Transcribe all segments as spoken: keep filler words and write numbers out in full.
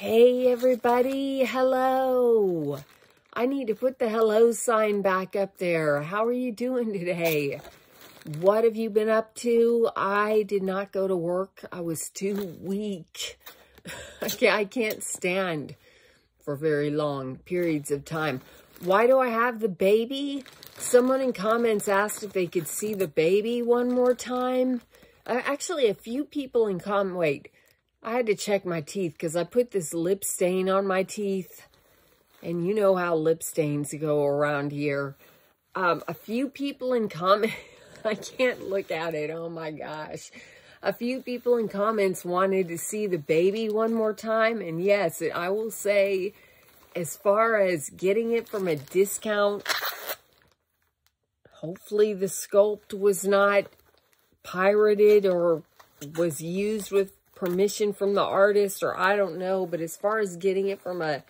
Hey everybody, hello. I need to put the hello sign back up there. How are you doing today? What have you been up to? I did not go to work. I was too weak. I can't stand for very long periods of time. Why do I have the baby? Someone in comments asked if they could see the baby one more time. Uh, actually, a few people in comment, wait. I had to check my teeth because I put this lip stain on my teeth. And you know how lip stains go around here. Um, a few people in comments... I can't look at it. Oh my gosh. A few people in comments wanted to see the baby one more time. And yes, I will say, as far as getting it from a discount, hopefully the sculpt was not pirated or was used with permission from the artist, or I don't know, but as far as getting it from a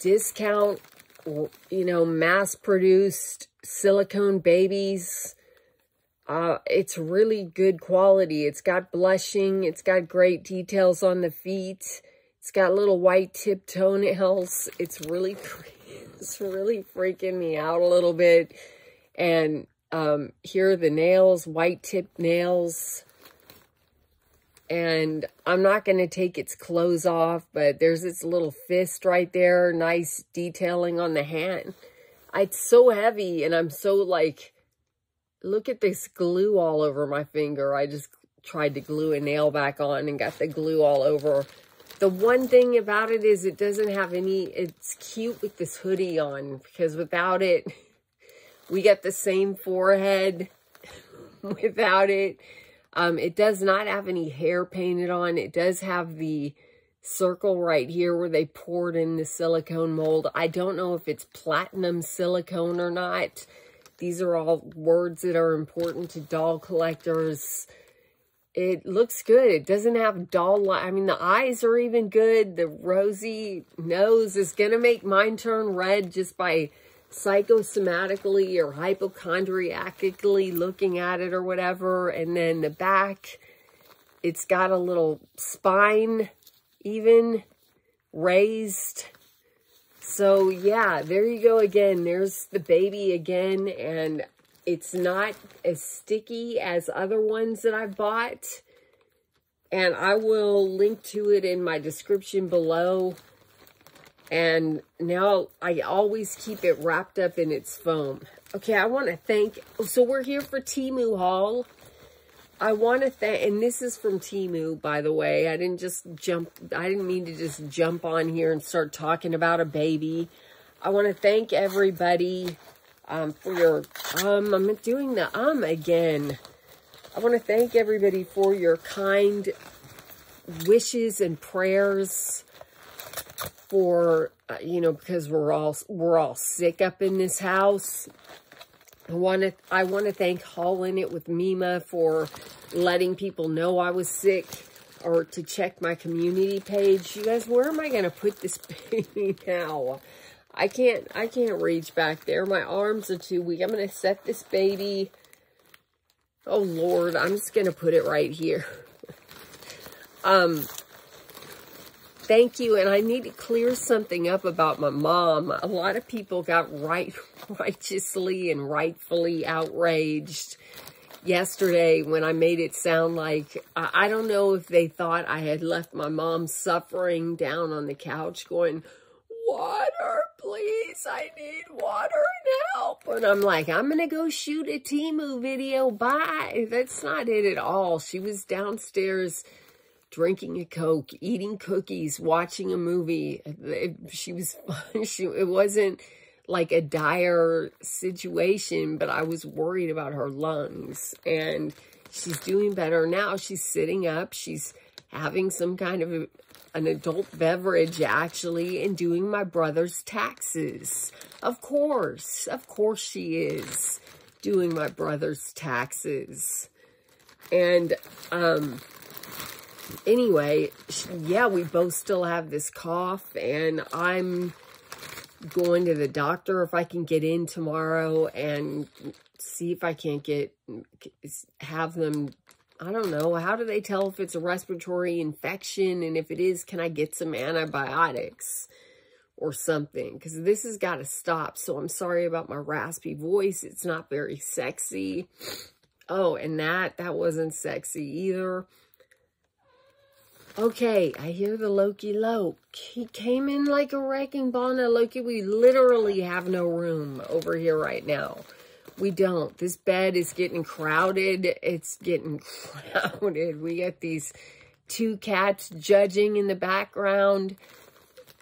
discount or, you know, mass-produced silicone babies, uh, it's really good quality. It's got blushing, it's got great details on the feet, it's got little white tip toenails. It's really, it's really freaking me out a little bit. And um, here are the nails, white tip nails. And I'm not going to take its clothes off, but there's its little fist right there. Nice detailing on the hand. It's so heavy, and I'm so like, look at this glue all over my finger. I just tried to glue a nail back on and got the glue all over. The one thing about it is it doesn't have any, it's cute with this hoodie on, because without it, we get the same forehead without it. Um, it does not have any hair painted on. It does have the circle right here where they poured in the silicone mold. I don't know if it's platinum silicone or not. These are all words that are important to doll collectors. It looks good. It doesn't have doll... I mean, the eyes are even good. The rosy nose is going to make mine turn red just by psychosomatically or hypochondriacally looking at it or whatever. And then the back, it's got a little spine even raised. So yeah, there you go again. There's the baby again, and it's not as sticky as other ones that I bought. And I will link to it in my description below. And now I always keep it wrapped up in its foam. Okay, I want to thank... So we're here for Temu haul. I want to thank... And this is from Temu, by the way. I didn't just jump... I didn't mean to just jump on here and start talking about a baby. I want to thank everybody um, for your... Um, I'm doing the um again. I want to thank everybody for your kind wishes and prayers. For, uh, you know, because we're all, we're all sick up in this house. I want to, I want to thank Hauling It With Mima for letting people know I was sick, or to check my community page. You guys, where am I going to put this baby now? I can't, I can't reach back there. My arms are too weak. I'm going to set this baby. Oh Lord, I'm just going to put it right here. um, Thank you, and I need to clear something up about my mom. A lot of people got right, righteously and rightfully outraged yesterday when I made it sound like, I don't know if they thought I had left my mom suffering down on the couch going, water, please, I need water and help. And I'm like, I'm going to go shoot a Temu video, bye. That's not it at all. She was downstairs drinking a Coke, eating cookies, watching a movie. It, she was fun. She, it wasn't like a dire situation, but I was worried about her lungs. And she's doing better now. She's sitting up. She's having some kind of a, an adult beverage, actually, and doing my brother's taxes. Of course. Of course she is doing my brother's taxes. And, um... anyway, yeah, we both still have this cough, and I'm going to the doctor if I can get in tomorrow and see if I can't get, have them I don't know, how do they tell if it's a respiratory infection? And if it is, can I get some antibiotics or something? Because this has got to stop. So I'm sorry about my raspy voice. It's not very sexy. Oh, and that, that wasn't sexy either. Okay, I hear the Loki Loke. He came in like a wrecking ball. Now, Loki, we literally have no room over here right now. We don't. This bed is getting crowded. It's getting crowded. We got these two cats judging in the background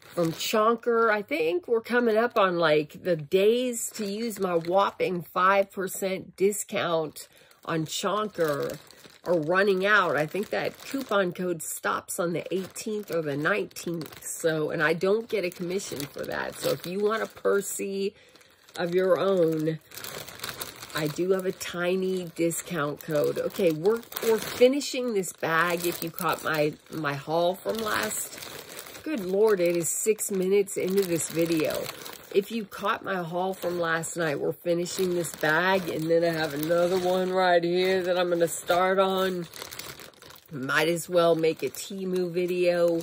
from Chonker. I think we're coming up on like the days to use my whopping five percent discount on Chonker are running out. I think that coupon code stops on the eighteenth or the nineteenth. So, and I don't get a commission for that. So if you want a Percy of your own, I do have a tiny discount code. Okay, we're, we're finishing this bag. If you caught my, my haul from last, good Lord, it is six minutes into this video. If you caught my haul from last night, we're finishing this bag, and then I have another one right here that I'm going to start on. Might as well make a Temu video.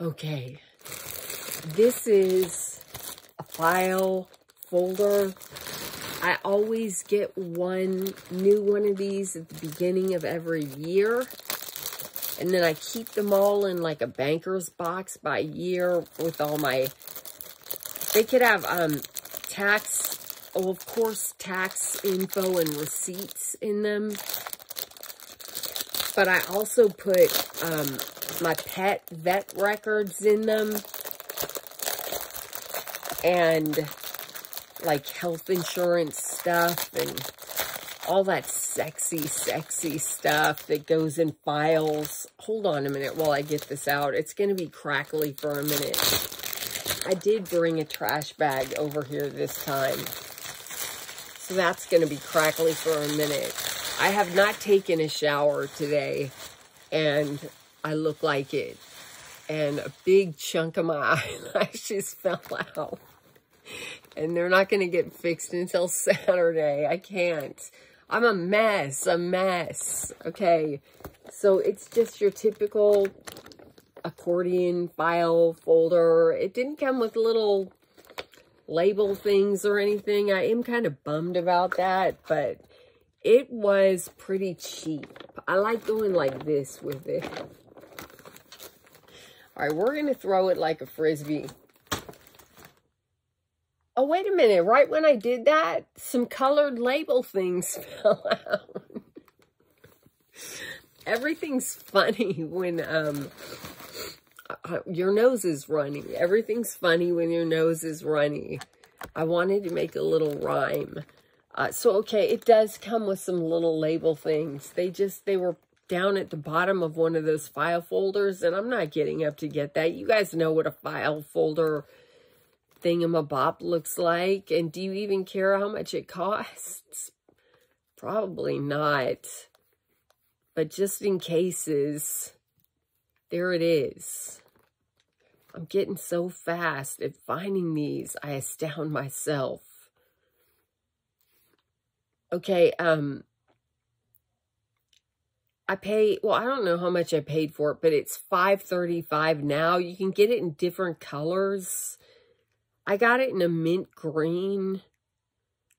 Okay. This is a file folder. I always get one new one of these at the beginning of every year. And then I keep them all in like a banker's box by year with all my, they could have um, tax, oh, of course, tax info and receipts in them. But I also put um, my pet vet records in them and like health insurance stuff and all that sexy, sexy stuff that goes in files. Hold on a minute while I get this out. It's going to be crackly for a minute. I did bring a trash bag over here this time, so that's going to be crackly for a minute. I have not taken a shower today, and I look like it. And a big chunk of my eyelashes fell out. And they're not going to get fixed until Saturday. I can't. I'm a mess, a mess. Okay, so it's just your typical accordion file folder. It didn't come with little label things or anything. I am kind of bummed about that, but it was pretty cheap. I like going like this with it. All right, we're going to throw it like a Frisbee. Oh, wait a minute. Right when I did that, some colored label things fell out. Everything's funny when um, your nose is runny. Everything's funny when your nose is runny. I wanted to make a little rhyme. Uh, so, okay, it does come with some little label things. They just, they were down at the bottom of one of those file folders, and I'm not getting up to get that. You guys know what a file folder thingamabob looks like, and do you even care how much it costs? Probably not, but just in cases, there it is. I'm getting so fast at finding these, I astound myself. Okay, um, I pay, well, I don't know how much I paid for it, but it's five thirty-five now. You can get it in different colors. I got it in a mint green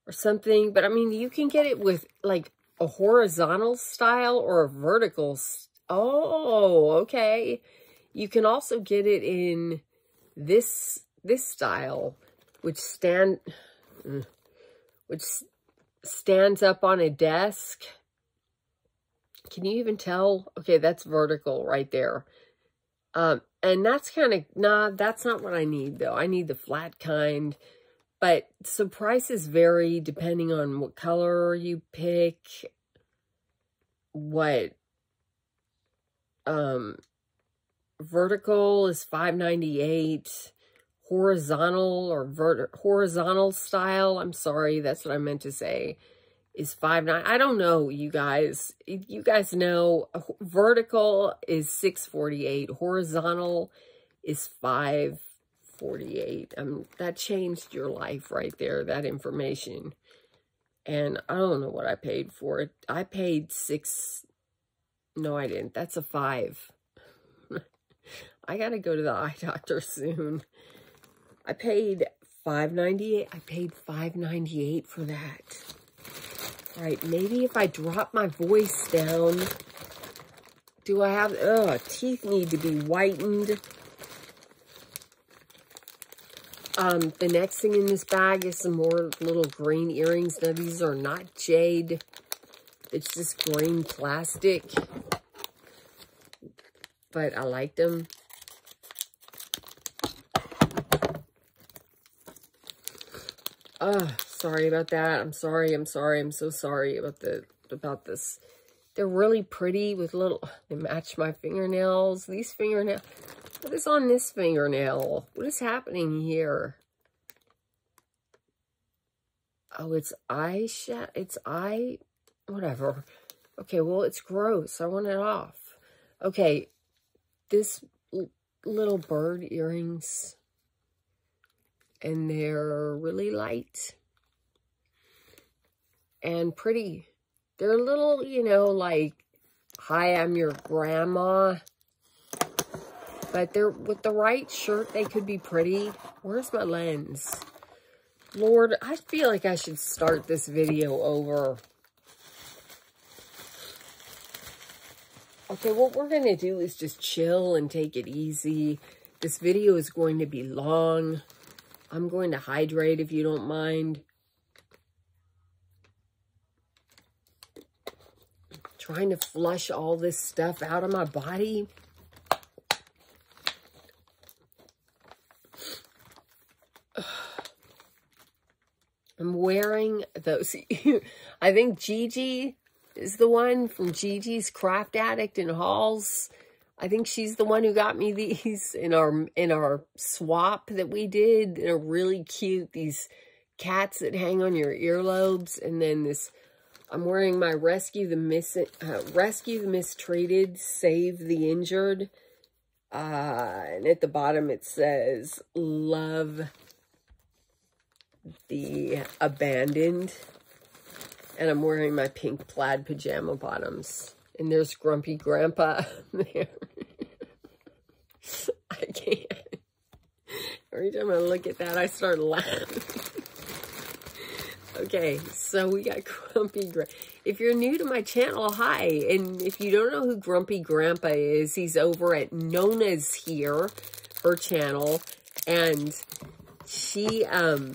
or something, but I mean, you can get it with like a horizontal style or a vertical. St oh, okay. You can also get it in this, this style, which stand, which stands up on a desk. Can you even tell? Okay. That's vertical right there. Um, And that's kind of, nah, that's not what I need, though. I need the flat kind. But, so prices vary depending on what color you pick, what, um, vertical is five ninety-eight, horizontal or vert horizontal style, I'm sorry, that's what I meant to say, is five nine. I don't know, you guys. You guys know vertical is six forty-eight. Horizontal is five forty-eight. Um, that changed your life right there, that information. and I don't know what I paid for it. I paid six. No, I didn't. That's a five. I gotta go to the eye doctor soon. I paid five ninety-eight. I paid five ninety-eight for that. All right, maybe if I drop my voice down. Do I have, ugh, teeth need to be whitened. Um, the next thing in this bag is some more little green earrings. Now, these are not jade. It's just green plastic. But I like them. Oh, sorry about that. I'm sorry. I'm sorry. I'm so sorry about the about this. They're really pretty with little, they match my fingernails. These fingernails, what is on this fingernail? What is happening here? Oh, it's eyeshadow, it's eye, whatever. Okay, well, it's gross. I want it off. Okay, this little bird earrings, and they're really light and pretty. They're a little, you know, like, hi, I'm your grandma. But they're, with the right shirt, they could be pretty. Where's my lens? Lord, I feel like I should start this video over. Okay, what we're going to do is just chill and take it easy. This video is going to be long. I'm going to hydrate if you don't mind. Trying to flush all this stuff out of my body. Ugh. I'm wearing those. I think Gigi is the one from Gigi's Craft Addict and Hauls. I think she's the one who got me these in our in our swap that we did. They're really cute. These cats that hang on your earlobes, and then this. I'm wearing my Rescue the Mis uh, Rescue the Mistreated, Save the Injured. Uh, and at the bottom it says, Love the Abandoned. And I'm wearing my pink plaid pajama bottoms. And there's Grumpy Grandpa there. I can't. Every time I look at that, I start laughing. Okay, so we got Grumpy Grandpa. If you're new to my channel, hi. And if you don't know who Grumpy Grandpa is, he's over at Nona's here, her channel. And she, um,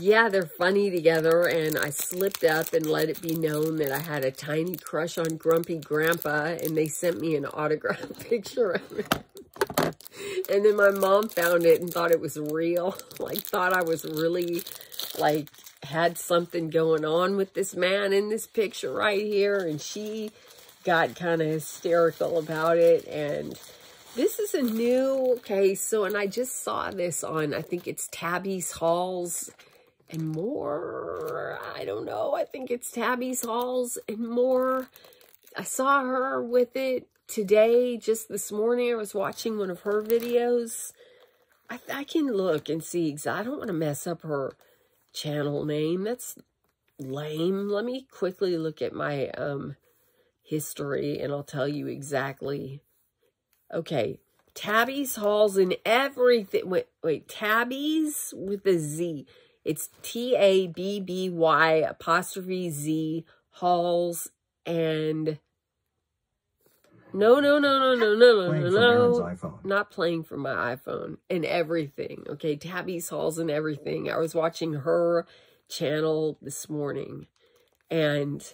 yeah, they're funny together. And I slipped up and let it be known that I had a tiny crush on Grumpy Grandpa. And they sent me an autographed picture of it. And then my mom found it and thought it was real. Like, thought I was really, like, had something going on with this man in this picture right here. And she got kind of hysterical about it. And this is a new, okay, so, and I just saw this on, I think it's Tabby's Hauls and More. I don't know. I think it's Tabby's Hauls and More. I saw her with it. Today, just this morning, I was watching one of her videos. I, I can look and see, because I don't want to mess up her channel name. That's lame. Let me quickly look at my um, history, and I'll tell you exactly. Okay, Tabby's Hauls and Everything. Wait, wait, Tabby's with a Z. It's T A B B Y apostrophe Z, Hauls and... No, no, no, no, no, no, no, no, no. Not playing from my iPhone and everything. Okay, Tabby's Hauls and Everything. I was watching her channel this morning, and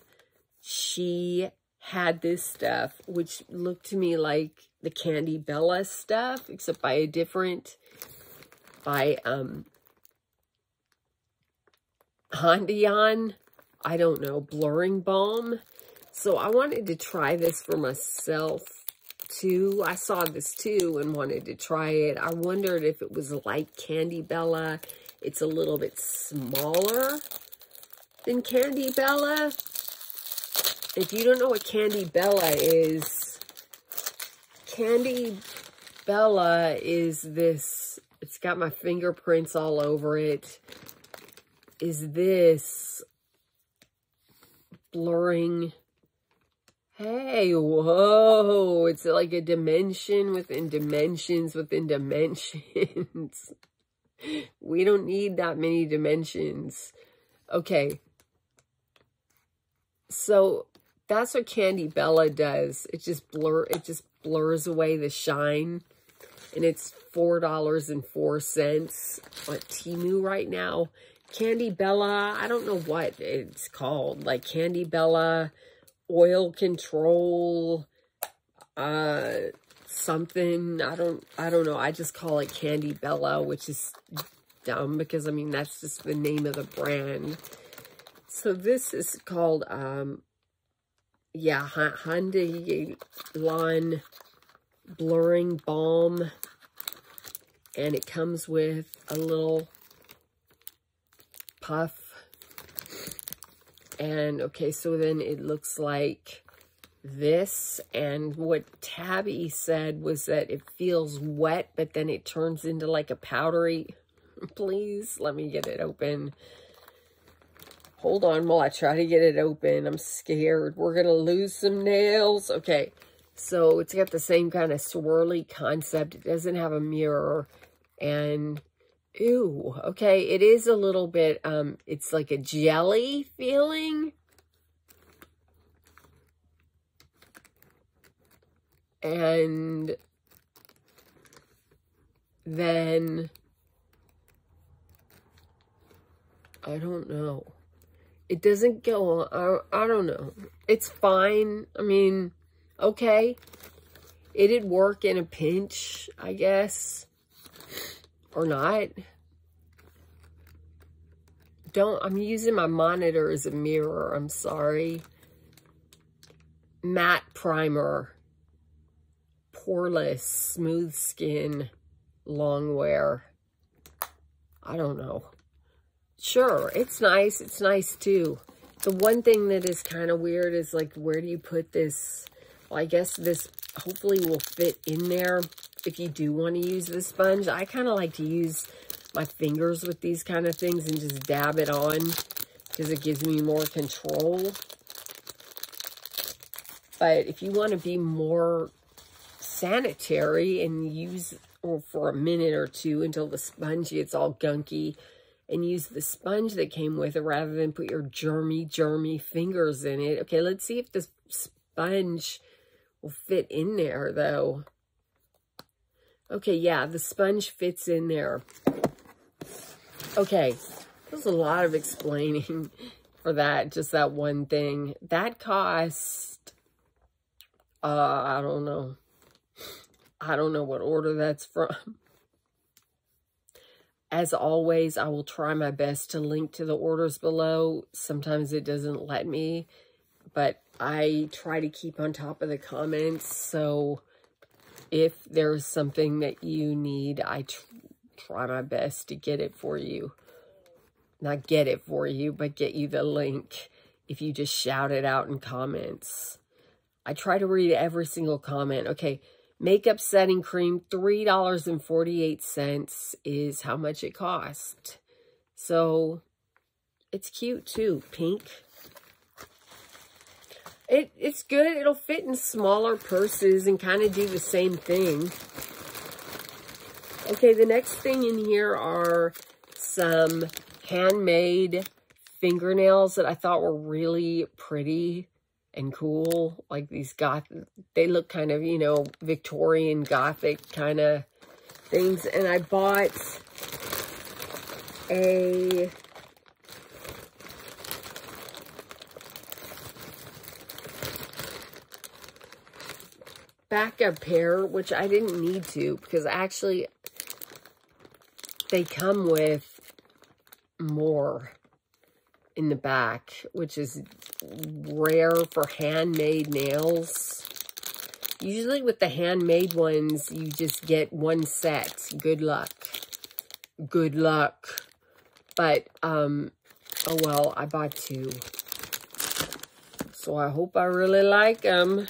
she had this stuff, which looked to me like the Candy Bella stuff, except by a different, by um, Hantu, I don't know, Blurring Balm. So I wanted to try this for myself, too. I saw this, too, and wanted to try it. I wondered if it was like Candy Bella. It's a little bit smaller than Candy Bella. If you don't know what Candy Bella is, Candy Bella is this. It's got my fingerprints all over it. is this? Blurring. Hey, whoa. It's like a dimension within dimensions within dimensions. We don't need that many dimensions. Okay. So that's what Candy Bella does. It just blur it just blurs away the shine. And it's four dollars and four cents on Temu right now. Candy Bella, I don't know what it's called. Like Candy Bella oil control uh something. I don't I don't know. I just call it Candy Bella, which is dumb because I mean that's just the name of the brand. So this is called um yeah, Hantu Line Blurring Balm, and it comes with a little puff. And okay, so then it looks like this, and what Tabby said was that it feels wet, but then it turns into like a powdery. Please let me get it open. Hold on while I try to get it open. I'm scared. We're gonna lose some nails. Okay, so it's got the same kind of swirly concept. It doesn't have a mirror, and ew, okay, it is a little bit, um, it's like a jelly feeling. And then, I don't know. It doesn't go on, I, I don't know. It's fine, I mean, okay. It did work in a pinch, I guess. Or not. Don't, I'm using my monitor as a mirror, I'm sorry. Matte primer. Poreless, smooth skin, long wear. I don't know. Sure, it's nice, it's nice too. The one thing that is kind of weird is like, where do you put this? Well, I guess this hopefully will fit in there. If you do want to use the sponge, I kind of like to use my fingers with these kind of things and just dab it on because it gives me more control. But if you want to be more sanitary and use or for a minute or two until the sponge gets all gunky and use the sponge that came with it rather than put your germy, germy fingers in it. Okay, let's see if this sponge will fit in there though. Okay, yeah, the sponge fits in there. Okay, there's a lot of explaining for that, just that one thing. That cost, uh, I don't know. I don't know what order that's from. As always, I will try my best to link to the orders below. Sometimes it doesn't let me, but I try to keep on top of the comments, so if there's something that you need, I tr try my best to get it for you. Not get it for you, but get you the link if you just shout it out in comments. I try to read every single comment. Okay, makeup setting cream, three dollars and forty-eight cents is how much it cost. So, it's cute too, pink. It, it's good. It'll fit in smaller purses and kind of do the same thing. Okay, the next thing in here are some handmade fingernails that I thought were really pretty and cool. Like these goth, they look kind of, you know, Victorian Gothic kind of things. And I bought a backup pair, which I didn't need to because actually they come with more in the back, which is rare for handmade nails. Usually with the handmade ones, you just get one set. Good luck. Good luck. But, um, oh well, I bought two. So I hope I really like them.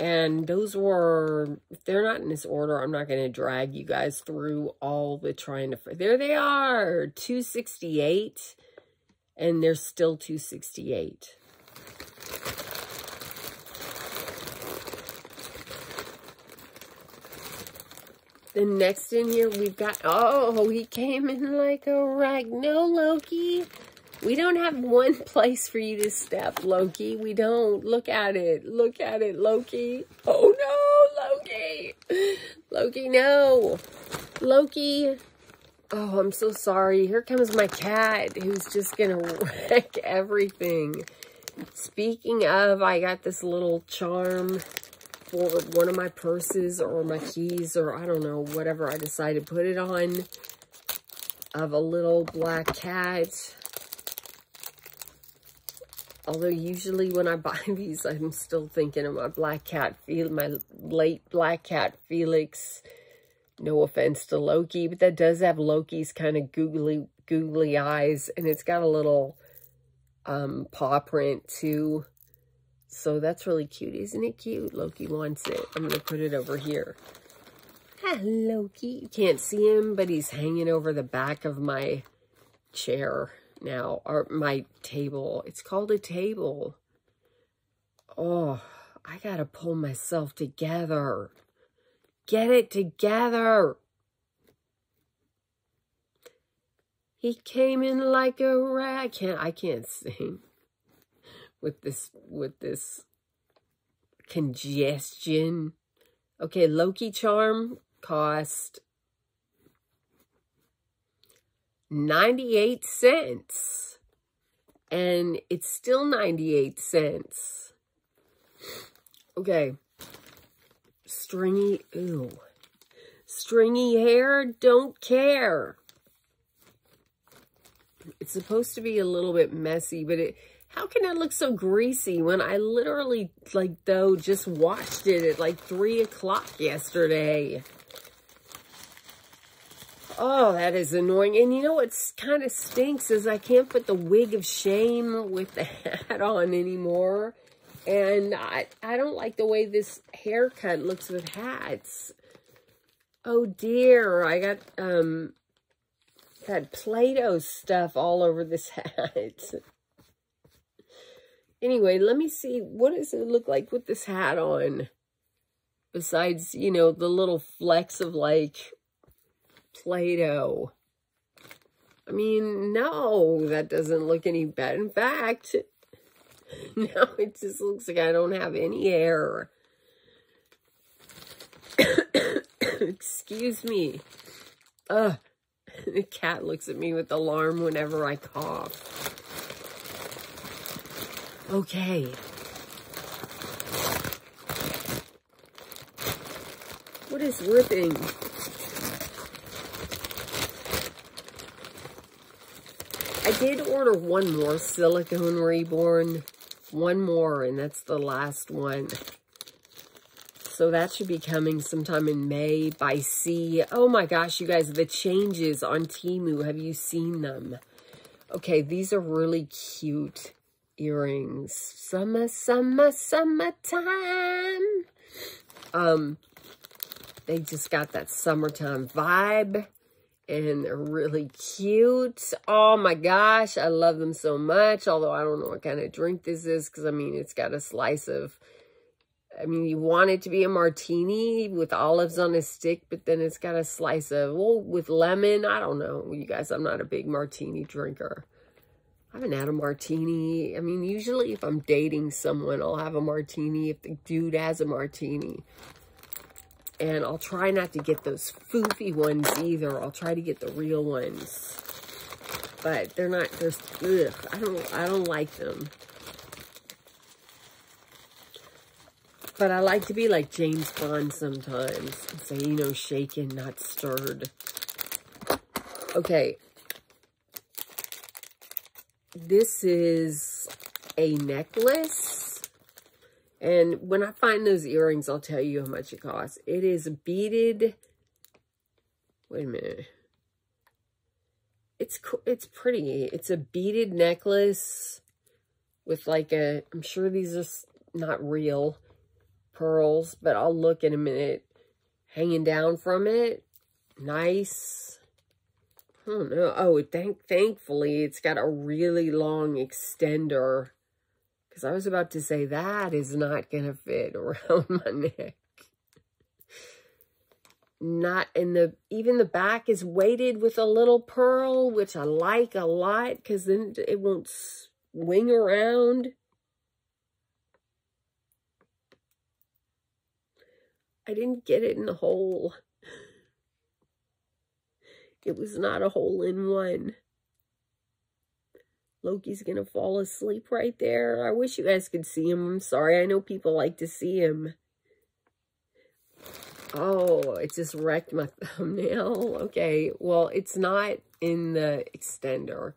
And those were, if they're not in this order, I'm not going to drag you guys through all the trying to, there they are, two sixty-eight, and they're still two sixty-eight. The next in here we've got, oh, he came in like a rag. No, Loki, we don't have one place for you to step, Loki. We don't. Look at it. Look at it, Loki. Oh, no, Loki. Loki, no. Loki. Oh, I'm so sorry. Here comes my cat who's just going to wreck everything. Speaking of, I got this little charm for one of my purses or my keys or I don't know, whatever I decided to put it on, of a little black cat. Although usually when I buy these, I'm still thinking of my black cat, my late black cat, Felix. No offense to Loki, but that does have Loki's kind of googly, googly eyes. And it's got a little um, paw print too. So that's really cute. Isn't it cute? Loki wants it. I'm going to put it over here. Hi, Loki. You can't see him, but he's hanging over the back of my chair now, or my table. It's called a table. Oh, I got to pull myself together. Get it together. He came in like a rat. I can't, I can't sing with this, with this congestion. Okay, Loki charm cost ninety-eight cents, and it's still ninety-eight cents. Okay, stringy, ooh, stringy hair, don't care. It's supposed to be a little bit messy, but it, how can that look so greasy when I literally, like, though, just washed it at like three o'clock yesterday? Oh, that is annoying. And you know what kind of stinks is I can't put the wig of shame with the hat on anymore. And I, I don't like the way this haircut looks with hats. Oh, dear. I got um that Play-Doh stuff all over this hat. Anyway, let me see. What does it look like with this hat on? Besides, you know, the little flecks of, like, Play-Doh. I mean, no, that doesn't look any bad. In fact, now it just looks like I don't have any hair. Excuse me. Ugh. The cat looks at me with alarm whenever I cough. Okay. What is ripping? I did order one more Silicone Reborn. One more, and that's the last one. So that should be coming sometime in May by sea. Oh my gosh, you guys, the changes on Temu. Have you seen them? Okay, these are really cute earrings. Summer, summer, summertime. Um, they just got that summertime vibe. And they're really cute. Oh my gosh, I love them so much. Although I don't know what kind of drink this is. Because, I mean, it's got a slice of... I mean, you want it to be a martini with olives on a stick. But then it's got a slice of... Well, with lemon. I don't know. You guys, I'm not a big martini drinker. I haven't had a martini. I mean, usually if I'm dating someone, I'll have a martini. If the dude has a martini... And I'll try not to get those foofy ones either. I'll try to get the real ones. But they're not, they're, ugh, I don't, I don't like them. But I like to be like James Bond sometimes. And say, you know, shaken, not stirred. Okay. This is a necklace. And when I find those earrings, I'll tell you how much it costs. It is beaded. Wait a minute. It's cool. It's pretty. It's a beaded necklace with like a, I'm sure these are not real. pearls, but I'll look in a minute. Hanging down from it. Nice. I don't know. Oh, thank thankfully it's got a really long extender. Because I was about to say that is not going to fit around my neck. Not in the, even the back is weighted with a little pearl, which I like a lot because then it won't swing around. I didn't get it in the hole. It was not a hole in one. Loki's gonna fall asleep right there. I wish you guys could see him. I'm sorry. I know people like to see him. Oh, it just wrecked my thumbnail. Okay, well, it's not in the extender.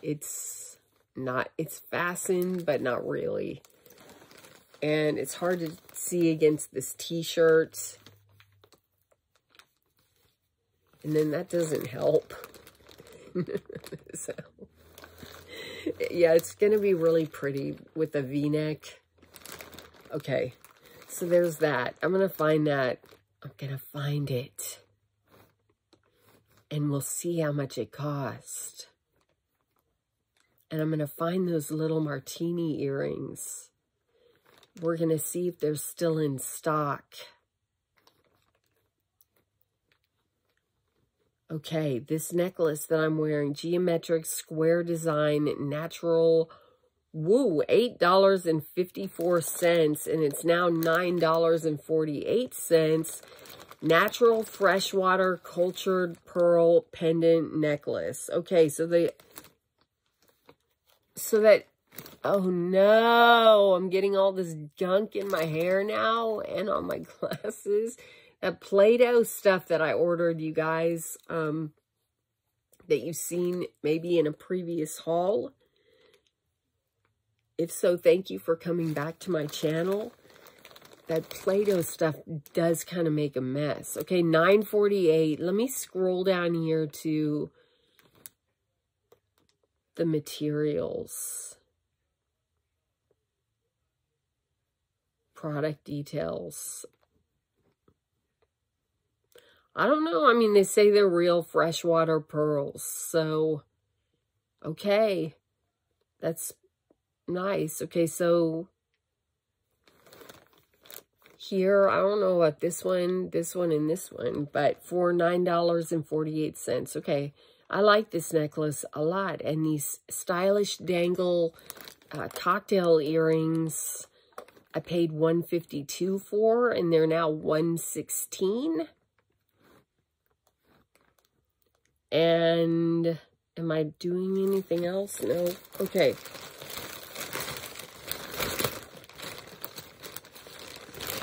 It's not, it's fastened, but not really. And it's hard to see against this t-shirt. And then that doesn't help. So, yeah, it's going to be really pretty with a V-neck. Okay, so there's that. I'm going to find that. I'm going to find it. And we'll see how much it cost. And I'm going to find those little martini earrings. We're going to see if they're still in stock. Okay, this necklace that I'm wearing, geometric square design, natural, woo, eight dollars and fifty-four cents, and it's now nine dollars and forty-eight cents. Natural freshwater cultured pearl pendant necklace. Okay, so they, so that, oh no, I'm getting all this gunk in my hair now and on my glasses. That Play-Doh stuff that I ordered, you guys, um, that you've seen maybe in a previous haul. If so, thank you for coming back to my channel. That Play-Doh stuff does kind of make a mess. Okay, nine forty-eight. Let me scroll down here to the materials. Product details. I don't know. I mean, they say they're real freshwater pearls. So, okay. That's nice. Okay, so here, I don't know about this one, this one, and this one, but for nine dollars and forty-eight cents. Okay, I like this necklace a lot. And these stylish dangle uh, cocktail earrings, I paid one fifty-two for, and they're now one sixteen. And am I doing anything else? No. Okay.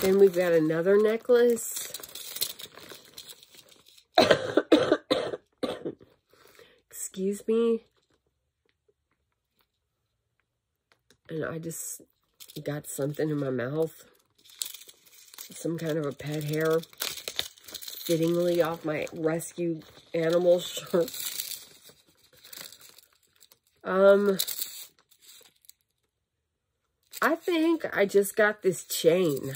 Then we've got another necklace. Excuse me. And I just got something in my mouth. Some kind of a pet hair. Fittingly off my rescue animal shirt. um, I think I just got this chain.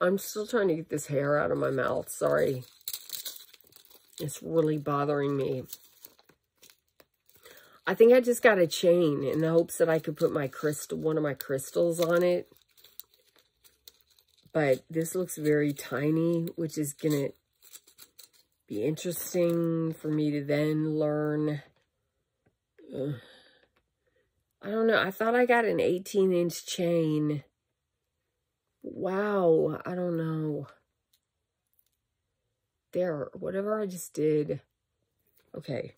I'm still trying to get this hair out of my mouth. Sorry. It's really bothering me. I think I just got a chain in the hopes that I could put my crystal, one of my crystals on it. But this looks very tiny, which is going to be interesting for me to then learn. Ugh. I don't know. I thought I got an eighteen inch chain. Wow. I don't know. There. Whatever I just did. Okay.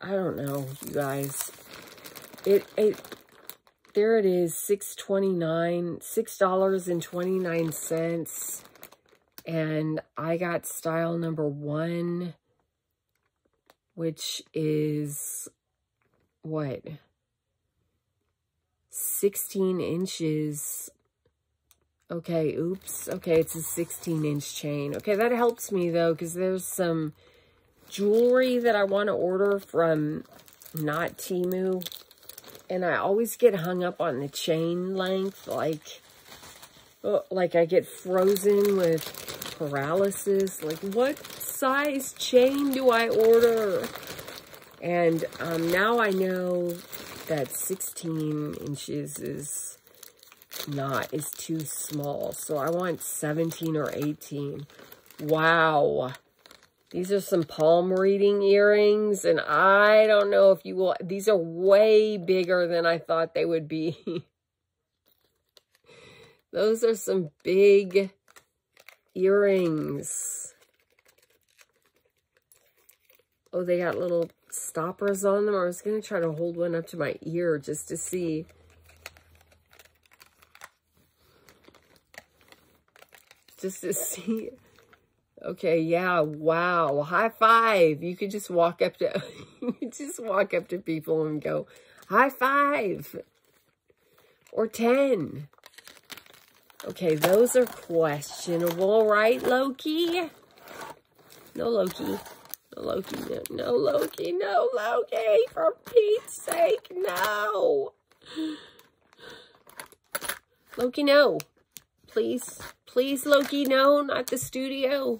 I don't know, you guys. It... it There it is, six twenty-nine, six dollars and twenty-nine cents, and I got style number one, which is, what, sixteen inches, okay, oops, okay, it's a sixteen inch chain, okay, that helps me, though, because there's some jewelry that I want to order from not Temu. And I always get hung up on the chain length, like oh, like I get frozen with paralysis. Like, what size chain do I order? And um, now I know that sixteen inches is not, is too small. So I want seventeen or eighteen. Wow. These are some palm reading earrings. And I don't know if you will, these are way bigger than I thought they would be. Those are some big earrings. Oh, they got little stoppers on them. I was going to try to hold one up to my ear just to see. Just to see. Okay, yeah, wow. High five. You could just walk up to you could just walk up to people and go, high five. Or ten. Okay, those are questionable, right, Loki? No, Loki. No, Loki. No, no, Loki. No, Loki. For Pete's sake, no. Loki, no. Please. Please, Loki, no. Not the studio.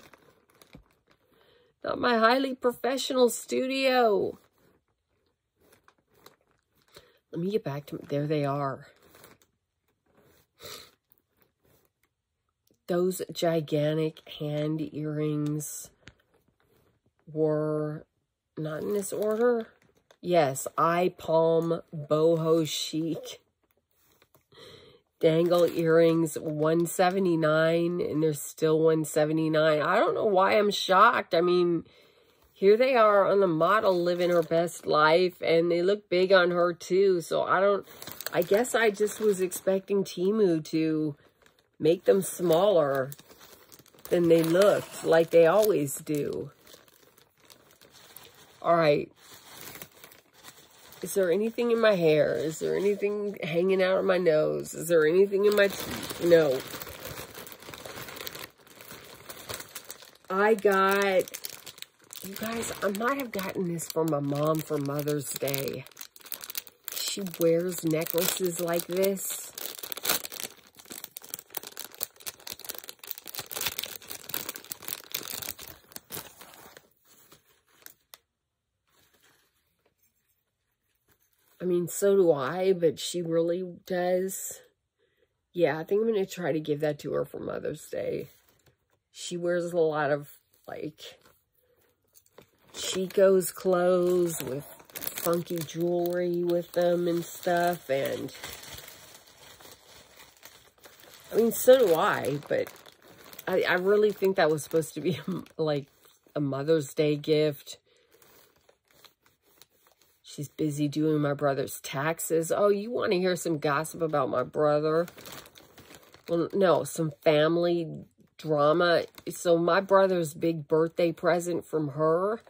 Not my highly professional studio. Let me get back to... There they are. Those gigantic hand earrings were not in this order. Yes, eye palm boho chic dangle earrings, one seventy-nine, and they're still one seventy-nine. I don't know why I'm shocked. I mean, here they are on the model living her best life, and they look big on her too. So I don't, I guess I just was expecting Temu to make them smaller than they looked, like they always do. All right. Is there anything in my hair? Is there anything hanging out of my nose? Is there anything in my teeth? No. I got... You guys, I might have gotten this from my mom for Mother's Day. She wears necklaces like this. I mean, so do I, but she really does. Yeah, I think I'm going to try to give that to her for Mother's Day. She wears a lot of, like, Chico's clothes with funky jewelry with them and stuff. And, I mean, so do I, but I, I really think that was supposed to be, like, a Mother's Day gift. She's busy doing my brother's taxes. Oh, you want to hear some gossip about my brother? Well, no, some family drama. So my brother's big birthday present from her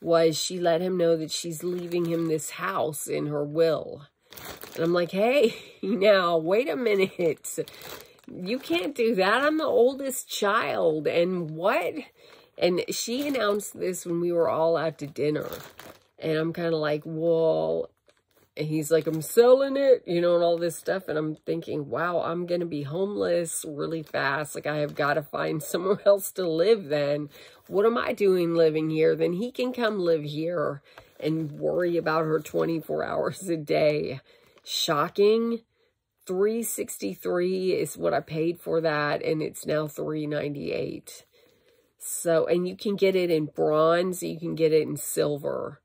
was she let him know that she's leaving him this house in her will. And I'm like, hey, now, wait a minute. You can't do that. I'm the oldest child. And what? And she announced this when we were all out to dinner. And I'm kind of like, well, and he's like, I'm selling it, you know, and all this stuff. And I'm thinking, wow, I'm going to be homeless really fast. Like, I have got to find somewhere else to live then. What am I doing living here? Then he can come live here and worry about her twenty-four hours a day. Shocking. three sixty-three is what I paid for that. And it's now three ninety-eight. So, and you can get it in bronze. You can get it in silver.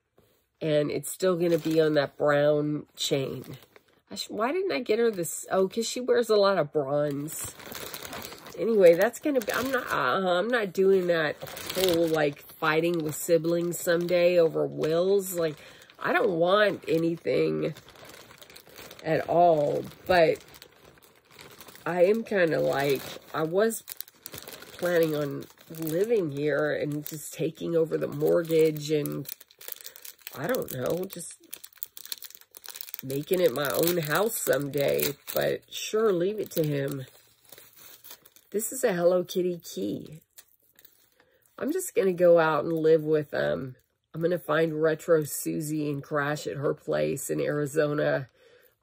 And it's still going to be on that brown chain. I sh why didn't I get her this? Oh, because she wears a lot of bronze. Anyway, that's going to be... I'm not, uh, I'm not doing that whole, like, fighting with siblings someday over wills. Like, I don't want anything at all. But I am kind of like... I was planning on living here and just taking over the mortgage and... I don't know, just making it my own house someday, but sure, leave it to him. This is a Hello Kitty key. I'm just going to go out and live with um. I'm going to find Retro Susie and crash at her place in Arizona.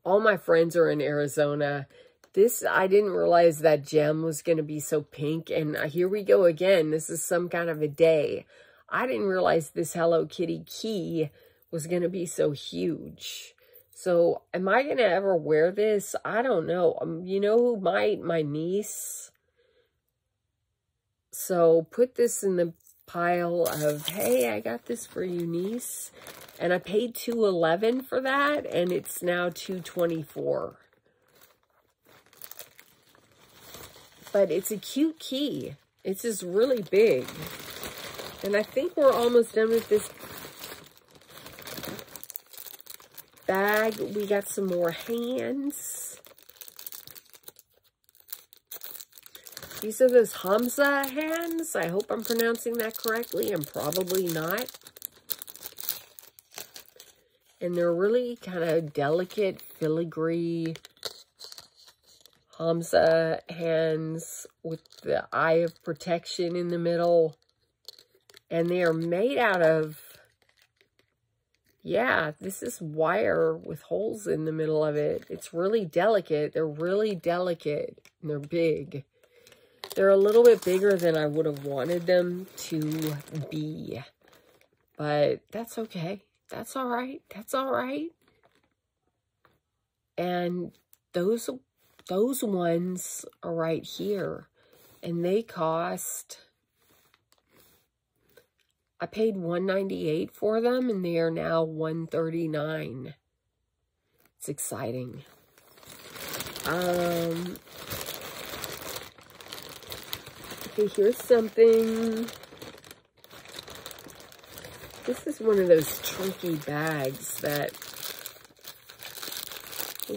All my friends are in Arizona. This, I didn't realize that gem was going to be so pink. And here we go again. This is some kind of a day. I didn't realize this Hello Kitty key was going to be so huge. So, am I going to ever wear this? I don't know. Um, you know who might? My niece. So, put this in the pile of, hey, I got this for you, niece. And I paid two eleven for that, and it's now two twenty-four. But it's a cute key. It's just really big. And I think we're almost done with this bag. We got some more hands. These are those Hamza hands. I hope I'm pronouncing that correctly, and probably not. And they're really kind of delicate, filigree Hamza hands with the eye of protection in the middle. And they are made out of, yeah, this is wire with holes in the middle of it. It's really delicate. They're really delicate. And they're big. They're a little bit bigger than I would have wanted them to be. But that's okay. That's all right. That's all right. And those Those ones are right here, and they cost, I paid one ninety-eight for them, and they are now one thirty-nine. It's exciting. Um, okay, here's something. This is one of those tricky bags that,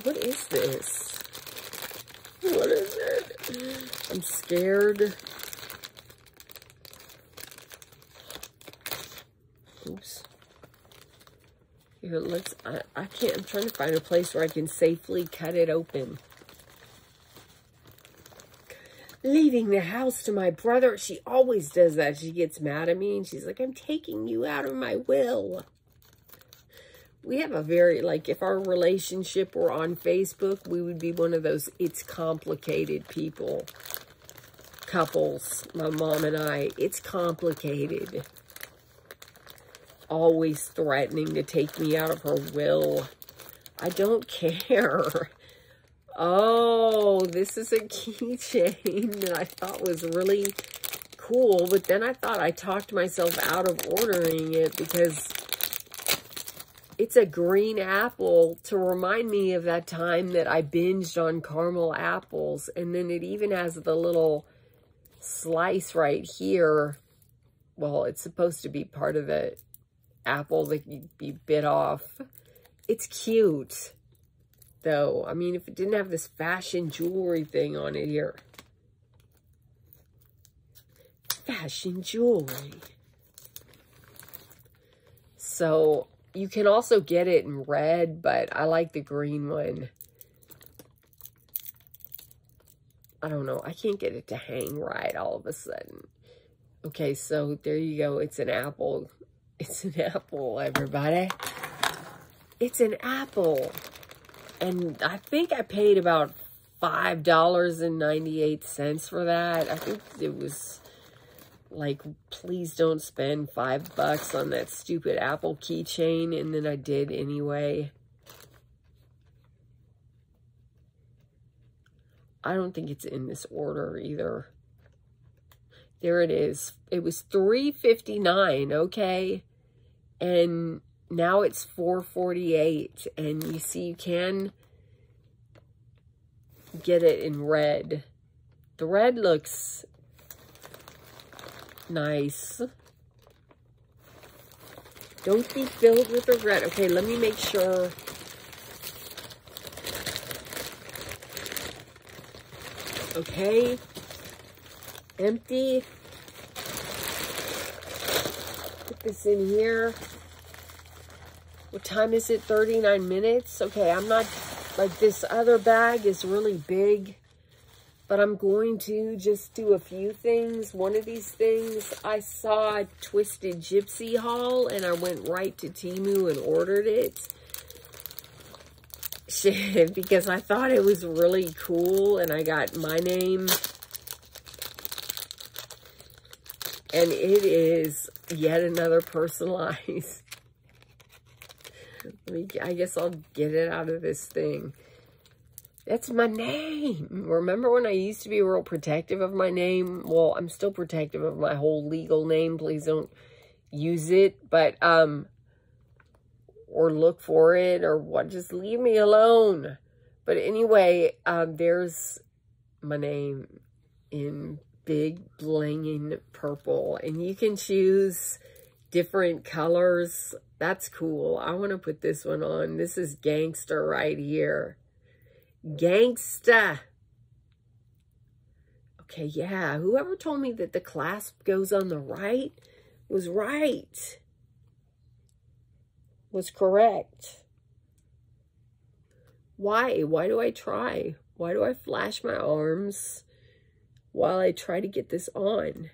what is this? What is it? I'm scared. Oops. Here, let's, I, I can't, I'm trying to find a place where I can safely cut it open. Leaving the house to my brother. She always does that. She gets mad at me and she's like, I'm taking you out of my will. We have a very, like, if our relationship were on Facebook, we would be one of those it's complicated people, couples, my mom and I. It's complicated. Always threatening to take me out of her will. I don't care. Oh, this is a keychain that I thought was really cool, but then I thought I talked myself out of ordering it because it's a green apple to remind me of that time that I binged on caramel apples. And then it even has the little slice right here. Well, it's supposed to be part of the apple that you, you bit off. It's cute, though. I mean, if it didn't have this fashion jewelry thing on it here. Fashion jewelry. So, you can also get it in red, but I like the green one. I don't know. I can't get it to hang right all of a sudden. Okay, so there you go. It's an apple. It's an apple, everybody. It's an apple. And I think I paid about five dollars and ninety-eight cents for that. I think it was, like, please don't spend five bucks on that stupid Apple keychain. And then I did anyway. I don't think it's in this order either. There it is. It was three fifty-nine, okay? And now it's four forty-eight. And you see, you can get it in red. The red looks nice. Don't be filled with regret. Okay, let me make sure. Okay. Empty. Put this in here. What time is it? thirty-nine minutes? Okay, I'm not, like, this other bag is really big. But I'm going to just do a few things. One of these things, I saw Twisted Gypsy haul, and I went right to Temu and ordered it. shit because I thought it was really cool, and I got my name. And it is yet another personalized. Let me, I guess I'll get it out of this thing. That's my name. Remember when I used to be real protective of my name? Well, I'm still protective of my whole legal name. Please don't use it, but, um, or look for it, or what, just leave me alone. But anyway, um, there's my name in big blingin' purple, and you can choose different colors. That's cool. I want to put this one on. This is gangster right here. Gangsta. Okay, yeah. Whoever told me that the clasp goes on the right was right. Was correct. Why? Why do I try? Why do I flash my arms while I try to get this on,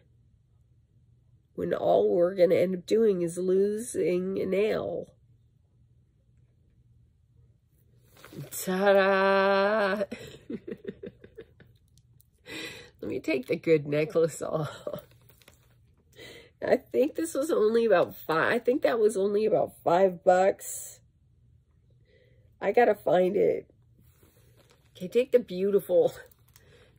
when all we're going to end up doing is losing a nail? Ta-da! Let me take the good necklace off. I think this was only about five. I think that was only about five bucks. I gotta find it. Okay, take the beautiful.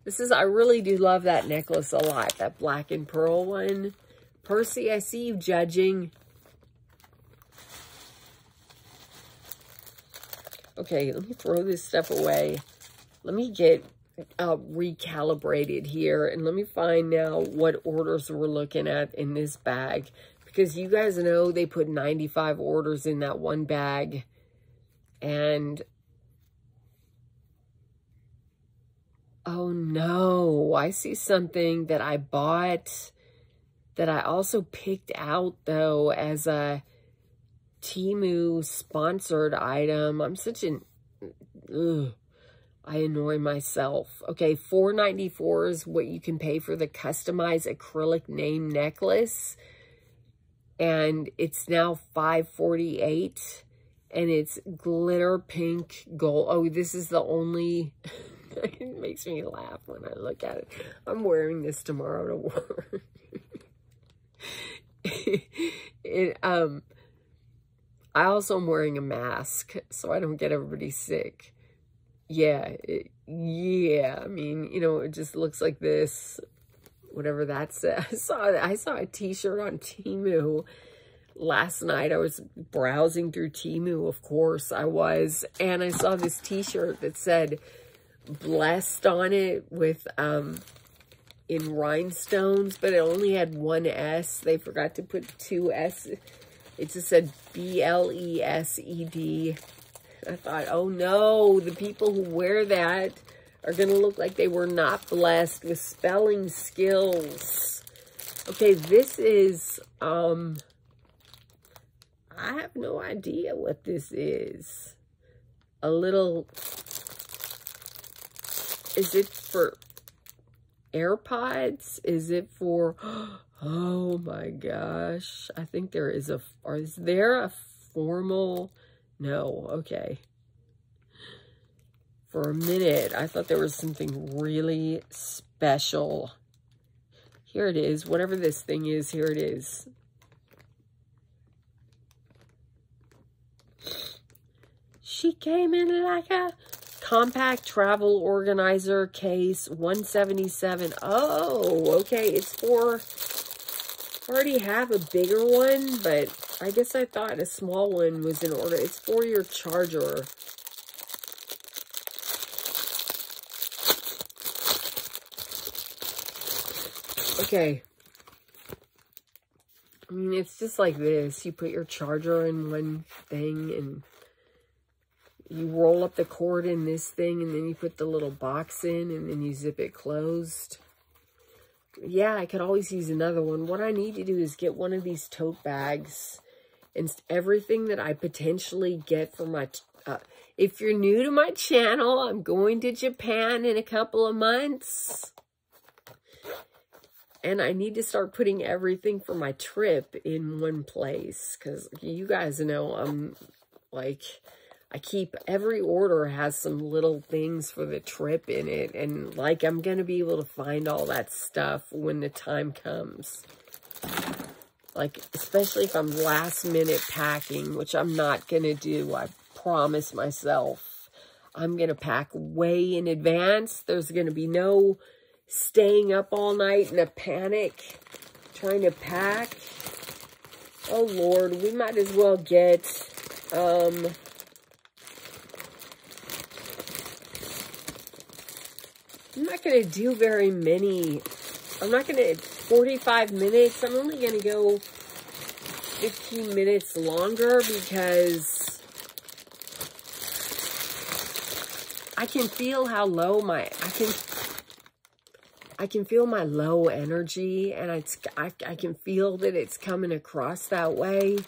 This is, I really do love that necklace a lot, that black and pearl one. Percy, I see you judging. Okay, let me throw this stuff away. Let me get uh, recalibrated here, and let me find now what orders we're looking at in this bag, because you guys know they put ninety-five orders in that one bag, and... oh no, I see something that I bought that I also picked out though as a Temu sponsored item. I'm such an, ugh, I annoy myself. Okay, four ninety-four is what you can pay for the customized acrylic name necklace. And it's now five forty-eight, and it's glitter pink gold. Oh, this is the only... It makes me laugh when I look at it. I'm wearing this tomorrow to work. it, um, I also am wearing a mask, so I don't get everybody sick. Yeah, it, yeah. I mean, you know, it just looks like this. Whatever that says. I saw, I saw a T-shirt on Temu last night. I was browsing through Temu, of course I was, and I saw this T-shirt that said blessed on it with um in rhinestones, but it only had one S. They forgot to put two S. It just said B L E S E D. I thought, oh no, the people who wear that are gonna look like they were not blessed with spelling skills. Okay, this is um I have no idea what this is. A little... is it for AirPods? Is it for, oh my gosh. I think there is a, or is there a formal, no, okay. For a minute, I thought there was something really special. Here it is, whatever this thing is, here it is. She came in like a... compact travel organizer case, one seventy-seven. Oh, okay. It's for, I already have a bigger one, but I guess I thought a small one was in order. It's for your charger. Okay. I mean, it's just like this. You put your charger in one thing, and you roll up the cord in this thing, and then you put the little box in, and then you zip it closed. Yeah, I could always use another one. What I need to do is get one of these tote bags, and everything that I potentially get for my... Uh, if you're new to my channel, I'm going to Japan in a couple of months. And I need to start putting everything for my trip in one place, because you guys know I'm like... I keep, every order has some little things for the trip in it. And, like, I'm going to be able to find all that stuff when the time comes. Like, especially if I'm last minute packing, which I'm not going to do. I promise myself. I'm going to pack way in advance. There's going to be no staying up all night in a panic trying to pack. Oh, Lord, we might as well get, um... I'm not going to do very many. I'm not going to, forty-five minutes. I'm only going to go fifteen minutes longer because I can feel how low my, I can, I can feel my low energy, and it's, I, I can feel that it's coming across that way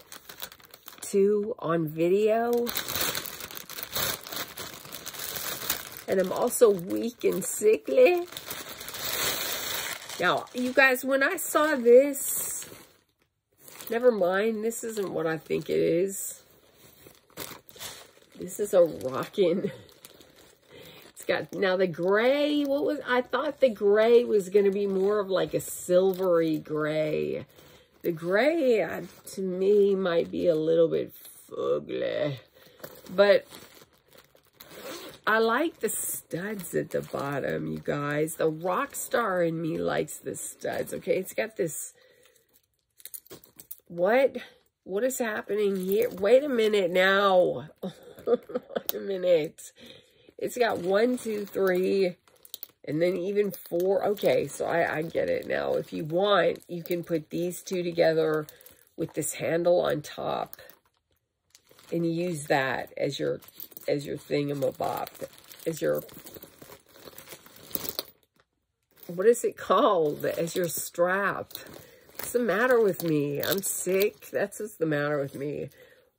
too on video. And I'm also weak and sickly. Now, you guys, when I saw this, never mind, this isn't what I think it is. This is a rockin'. It's got, now the gray, what was, I thought the gray was going to be more of like a silvery gray. The gray, uh, to me, might be a little bit fugly. But I like the studs at the bottom, you guys. The rock star in me likes the studs, okay? It's got this... What? What is happening here? Wait a minute now. Wait a minute. It's got one, two, three, and then even four. Okay, so I, I get it now. If you want, you can put these two together with this handle on top and use that as your... as your thingamabob, as your, what is it called, as your strap. What's the matter with me? I'm sick. That's what's the matter with me.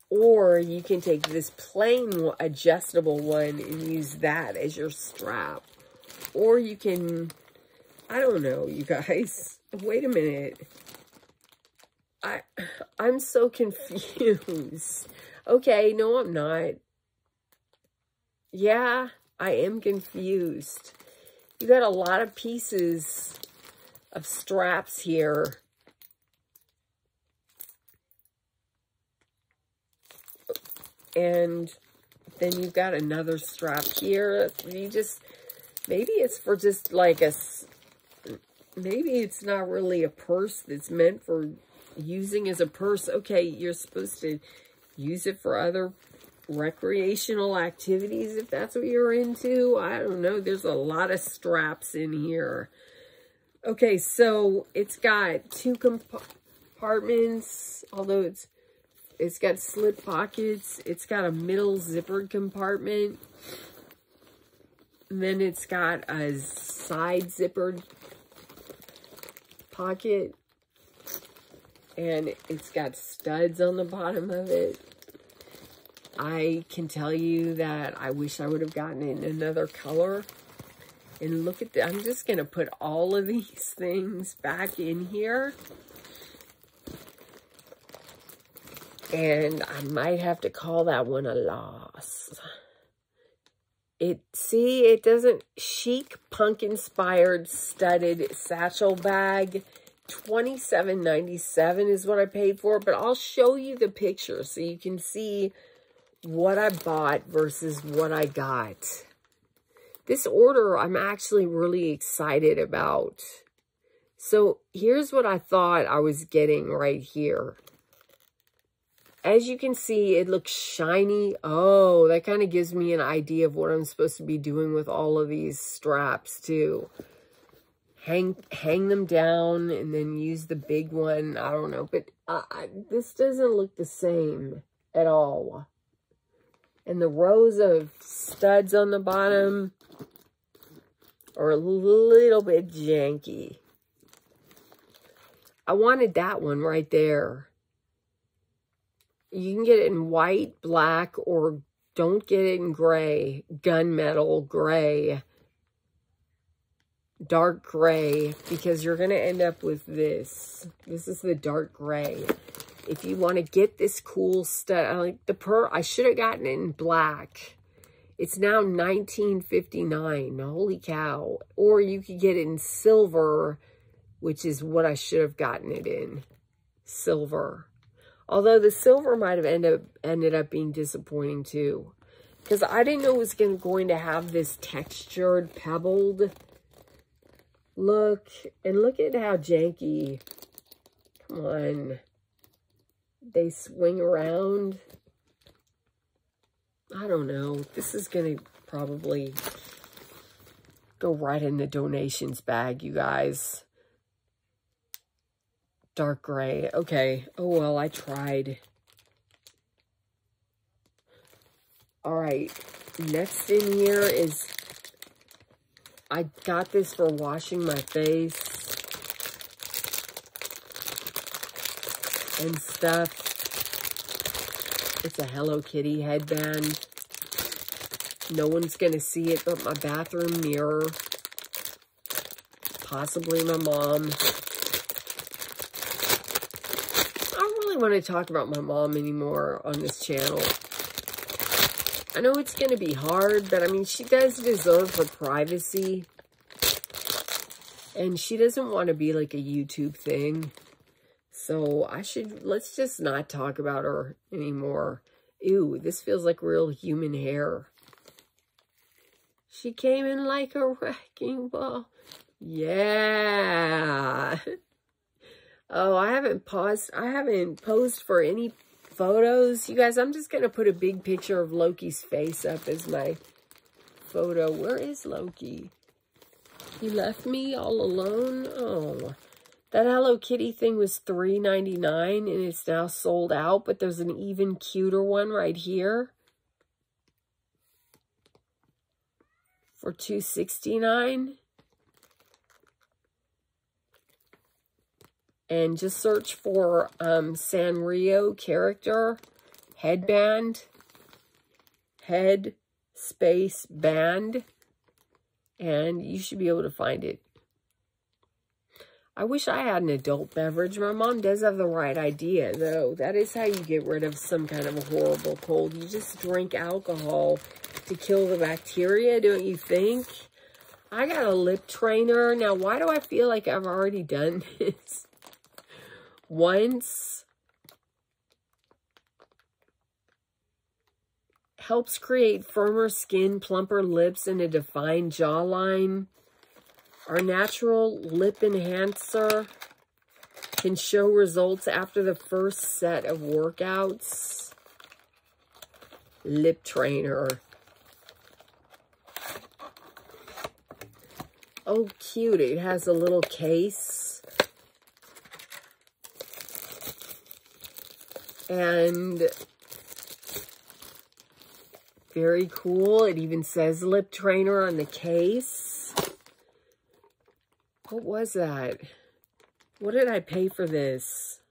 Or you can take this plain adjustable one and use that as your strap. Or you can, I don't know, you guys. Wait a minute. I, I'm so confused. Okay, no, I'm not. Yeah, I am confused. You got a lot of pieces of straps here. And then you've got another strap here. You just, maybe it's for just like a, maybe it's not really a purse that's meant for using as a purse. Okay, you're supposed to use it for other recreational activities, if that's what you're into. I don't know. There's a lot of straps in here. Okay, so it's got two compartments, although it's it's got slit pockets. It's got a middle zippered compartment. And then it's got a side zippered pocket. And it's got studs on the bottom of it. I can tell you that I wish I would have gotten it in another color. And look at the, I'm just going to put all of these things back in here. And I might have to call that one a loss. It, see, it doesn't, chic, punk-inspired, studded satchel bag. twenty-seven ninety-seven is what I paid for, but I'll show you the picture so you can see what I bought versus what I got. This order I'm actually really excited about. So here's what I thought I was getting right here. As you can see, it looks shiny. Oh, that kind of gives me an idea of what I'm supposed to be doing with all of these straps too. Hang, hang them down and then use the big one. I don't know, but uh, I, this doesn't look the same at all. And the rows of studs on the bottom are a little bit janky. I wanted that one right there. You can get it in white, black, or don't get it in gray. Gunmetal gray. Dark gray. Because you're going to end up with this. This is the dark gray. if you want to get this cool stuff, like the pearl, I should have gotten it in black. It's now nineteen fifty-nine. Holy cow. Or you could get it in silver, which is what I should have gotten it in. Silver. Although the silver might have ended up, ended up being disappointing too. Because I didn't know it was gonna, going to have this textured, pebbled look. And look at how janky. Come on. They swing around. I don't know. This is going to probably go right in the donations bag, you guys. Dark gray. Okay. Oh, well, I tried. All right. Next in here is... I got this for washing my face and stuff. It's a Hello Kitty headband. No one's going to see it but my bathroom mirror. Possibly my mom. I don't really want to talk about my mom anymore on this channel. I know it's going to be hard, but I mean, she does deserve her privacy. And she doesn't want to be like a YouTube thing. So I should, let's just not talk about her anymore. Ew, this feels like real human hair. She came in like a wrecking ball. Yeah. Oh, I haven't paused. I haven't posed for any photos. You guys, I'm just going to put a big picture of Loki's face up as my photo. Where is Loki? He left me all alone. Oh, that Hello Kitty thing was three ninety-nine and it's now sold out, but there's an even cuter one right here for two sixty-nine. And just search for um, Sanrio character, headband, head, space, band, and you should be able to find it. I wish I had an adult beverage. My mom does have the right idea, though. That is how you get rid of some kind of a horrible cold. You just drink alcohol to kill the bacteria, don't you think? I got a lip trainer. Now, why do I feel like I've already done this once? Helps create firmer skin, plumper lips, and a defined jawline. Our natural lip enhancer can show results after the first set of workouts. Lip trainer. Oh, cute. It has a little case. And very cool. It even says lip trainer on the case. What was that? What did I pay for this?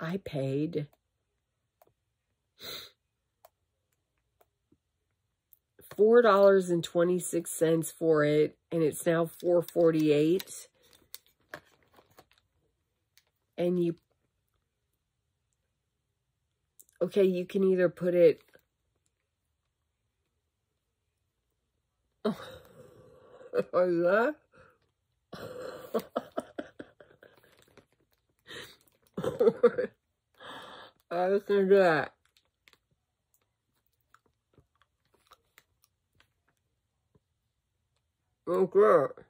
I paid four dollars and twenty-six cents for it, and it's now four forty-eight. And you... Okay, you can either put it... Oh, I was gonna do that. Okay.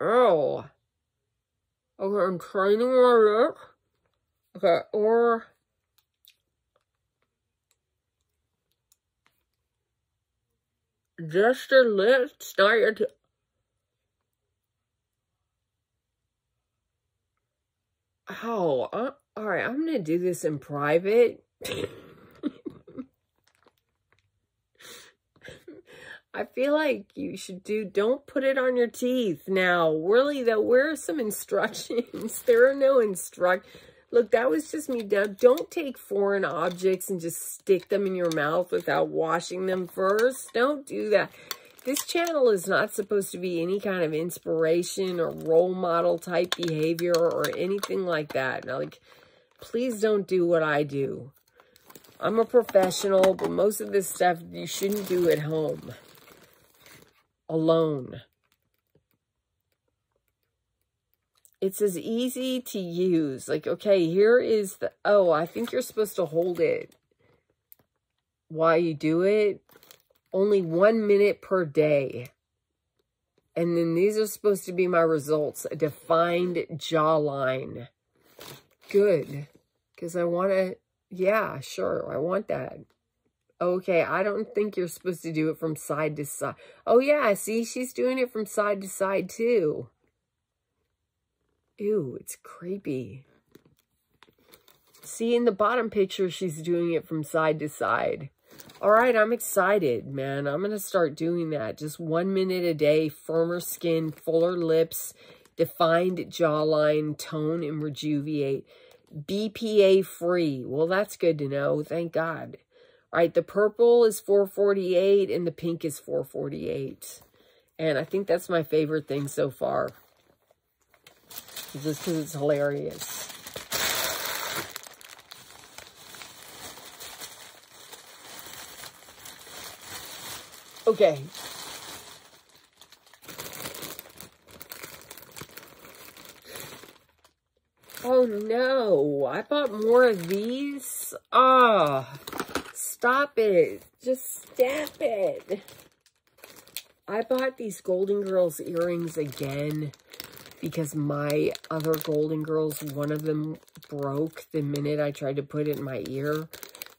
Oh. Okay, I'm training my lip. Okay, or... Just your lips, not your t- Oh, uh, all right, I'm going to do this in private. I feel like you should do, don't put it on your teeth. Now, really though, where are some instructions? There are no instructions. Look, that was just me done. Don't take foreign objects and just stick them in your mouth without washing them first. Don't do that. This channel is not supposed to be any kind of inspiration or role model type behavior or anything like that. Now, like, please don't do what I do. I'm a professional, but most of this stuff you shouldn't do at home. Alone. It's as easy to use. Like, okay, here is the... Oh, I think you're supposed to hold it while you do it. Only one minute per day. And then these are supposed to be my results. A defined jawline. Good. Because I want to... Yeah, sure. I want that. Okay, I don't think you're supposed to do it from side to side. Oh, yeah, see? She's doing it from side to side, too. Ew, it's creepy. See, in the bottom picture, she's doing it from side to side. All right, I'm excited, man. I'm going to start doing that. Just one minute a day, firmer skin, fuller lips, defined jawline, tone, and rejuvenate. B P A free. Well, that's good to know. Thank God. All right, the purple is four forty-eight and the pink is four forty-eight. And I think that's my favorite thing so far. Just because it's hilarious. Okay. Oh no, I bought more of these. Ah, oh, stop it. Just stop it. I bought these Golden Girls earrings again because my other Golden Girls, one of them broke the minute I tried to put it in my ear.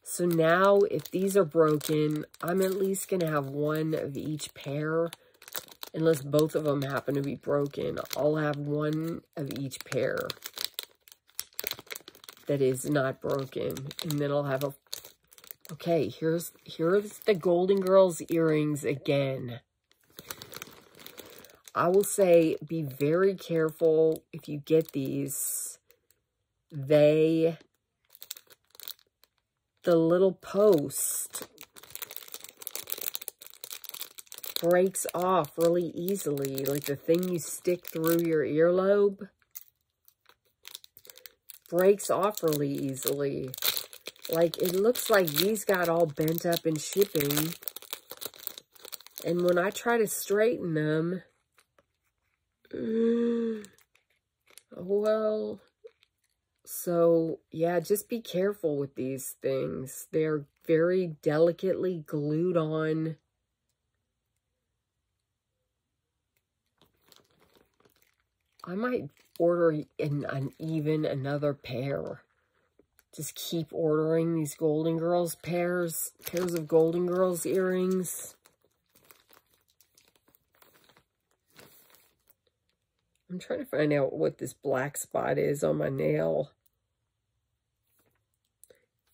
So now if these are broken, I'm at least going to have one of each pair. Unless both of them happen to be broken, I'll have one of each pair that is not broken, and then I'll have a... Okay, here's here's the Golden Girls earrings again. I will say, be very careful if you get these. They... The little post breaks off really easily. Like, the thing you stick through your earlobe breaks off really easily. Like, it looks like these got all bent up in shipping. And when I try to straighten them, mm, well, so yeah, just be careful with these things. They're very delicately glued on. I might order an uneven another pair. Just keep ordering these Golden Girls pairs, pairs of Golden Girls earrings. I'm trying to find out what this black spot is on my nail.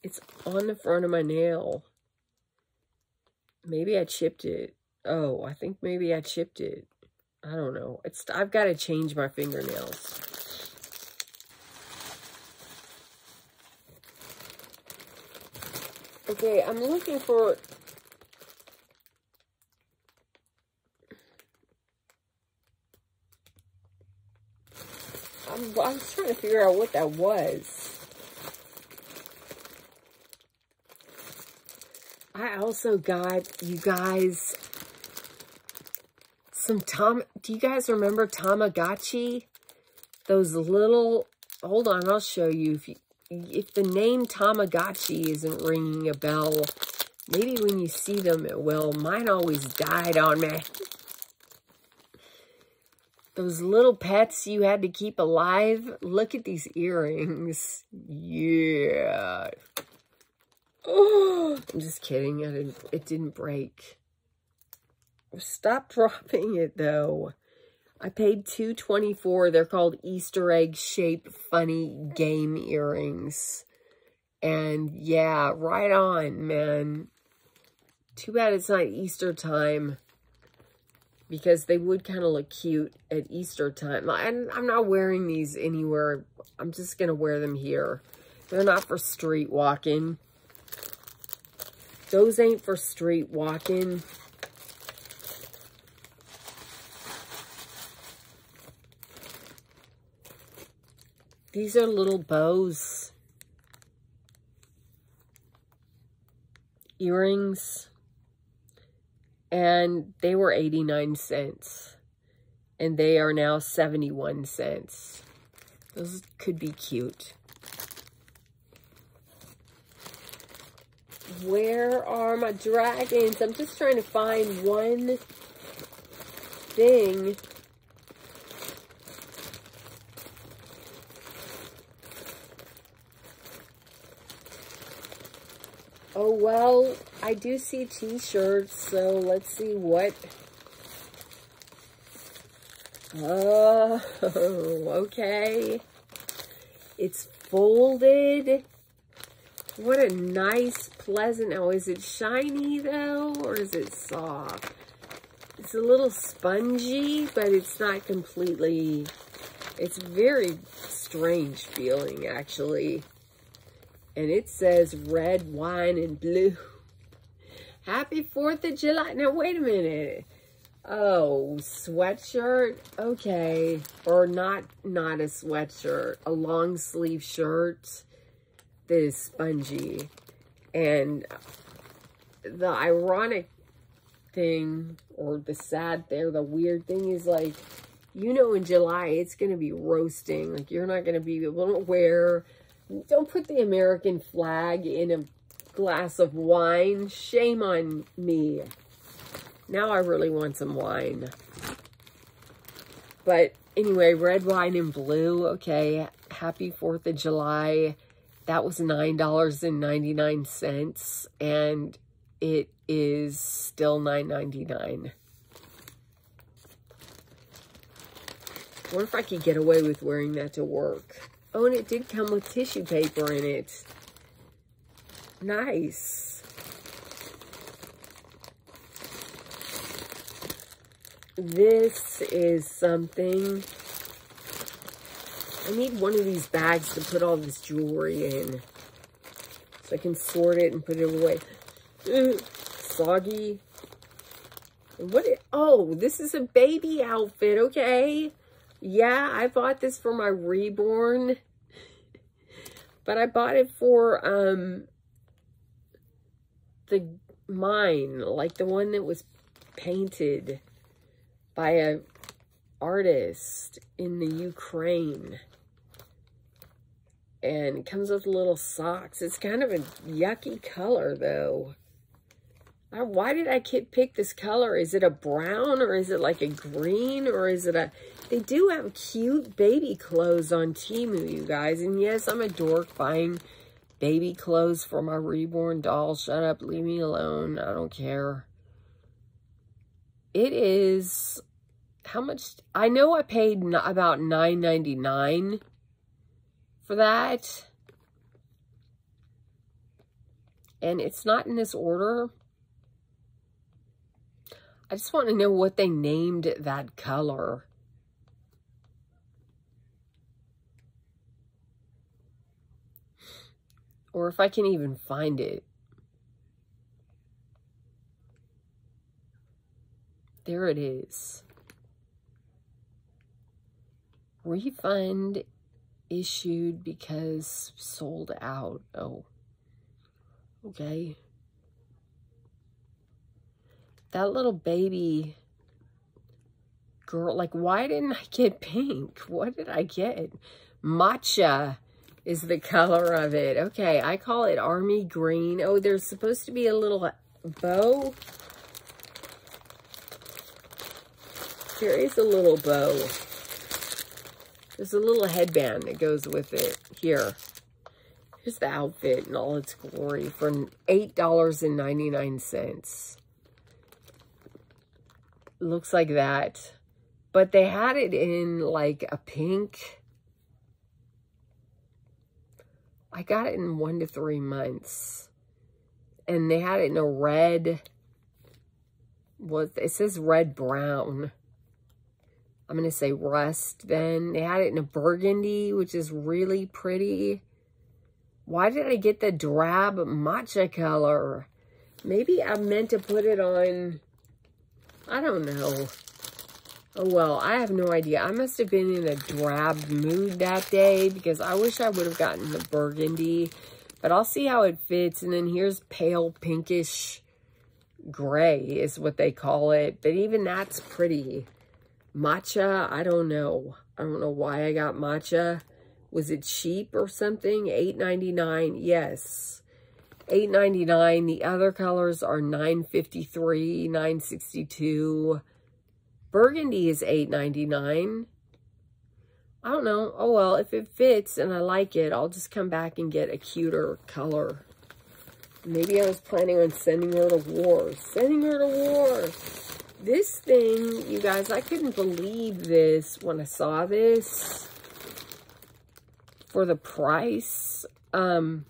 It's on the front of my nail. Maybe I chipped it. Oh, I think maybe I chipped it. I don't know. It's I've got to change my fingernails. Okay, I'm looking for... I'm, I'm trying to figure out what that was. I also got, you guys... Some Tom, do you guys remember Tamagotchi? Those little, hold on, I'll show you. If you, if the name Tamagotchi isn't ringing a bell, maybe when you see them it will. Mine always died on me. Those little pets you had to keep alive. Look at these earrings. Yeah. Oh, I'm just kidding. I didn't, it didn't break. Stop dropping it, though. I paid two twenty-four. They're called Easter egg-shaped funny game earrings. And, yeah, right on, man. Too bad it's not Easter time. Because they would kind of look cute at Easter time. And I'm not wearing these anywhere. I'm just going to wear them here. They're not for street walking. Those ain't for street walking. These are little bows. Earrings. And they were eighty-nine cents. And they are now seventy-one cents. Those could be cute. Where are my dragons? I'm just trying to find one thing. Oh, well, I do see t-shirts, so let's see what... Oh, okay. It's folded. What a nice, pleasant... Oh, is it shiny, though, or is it soft? It's a little spongy, but it's not completely... It's very strange feeling, actually. And it says red, wine, and blue. Happy fourth of July. Now, wait a minute. Oh, sweatshirt? Okay. Or not, not a sweatshirt. A long sleeve shirt that is spongy. And the ironic thing, or the sad thing, or the weird thing is, like, you know, in July, it's going to be roasting. Like, you're not going to be able to wear... Don't put the American flag in a glass of wine. Shame on me. Now I really want some wine. But anyway, red, wine, and blue. Okay, happy fourth of July. That was nine ninety-nine. And it is still nine ninety-nine. I wonder if I could get away with wearing that to work. Oh, and it did come with tissue paper in it. Nice. This is something. I need one of these bags to put all this jewelry in, so I can sort it and put it away. Ooh, soggy. What? It, oh, this is a baby outfit. Okay. Yeah, I bought this for my reborn. But I bought it for um, the mine, like the one that was painted by a artist in the Ukraine. And it comes with little socks. It's kind of a yucky color, though. I, why did I pick this color? Is it a brown, or is it like a green, or is it a... They do have cute baby clothes on Temu, you guys. And yes, I'm a dork buying baby clothes for my reborn doll. Shut up. Leave me alone. I don't care. It is... How much... I know I paid about nine ninety-nine for that. And it's not in this order. I just want to know what they named that color. Or if I can even find it. There it is. Refund issued because sold out. Oh. Okay. That little baby girl. Like, why didn't I get pink? What did I get? Matcha is the color of it. Okay, I call it army green. Oh, there's supposed to be a little bow. There is a little bow. There's a little headband that goes with it. Here. Here's the outfit in all its glory for eight ninety-nine. Looks like that. But they had it in like a pink... I got it in one to three months. And they had it in a red. Well, it says red brown. I'm going to say rust then. They had it in a burgundy, which is really pretty. Why did I get the drab matcha color? Maybe I meant to put it on, I don't know, Oh, well, I have no idea. I must have been in a drab mood that day because I wish I would have gotten the burgundy. But I'll see how it fits. And then here's pale pinkish gray is what they call it. But even that's pretty. Matcha, I don't know. I don't know why I got matcha. Was it cheap or something? eight ninety-nine. Yes. eight ninety-nine. The other colors are nine fifty-three, nine sixty-two. Burgundy is eight ninety-nine. I don't know. Oh, well, if it fits and I like it, I'll just come back and get a cuter color. Maybe I was planning on sending her to war. Sending her to war. This thing, you guys, I couldn't believe this when I saw this. For the price. Um...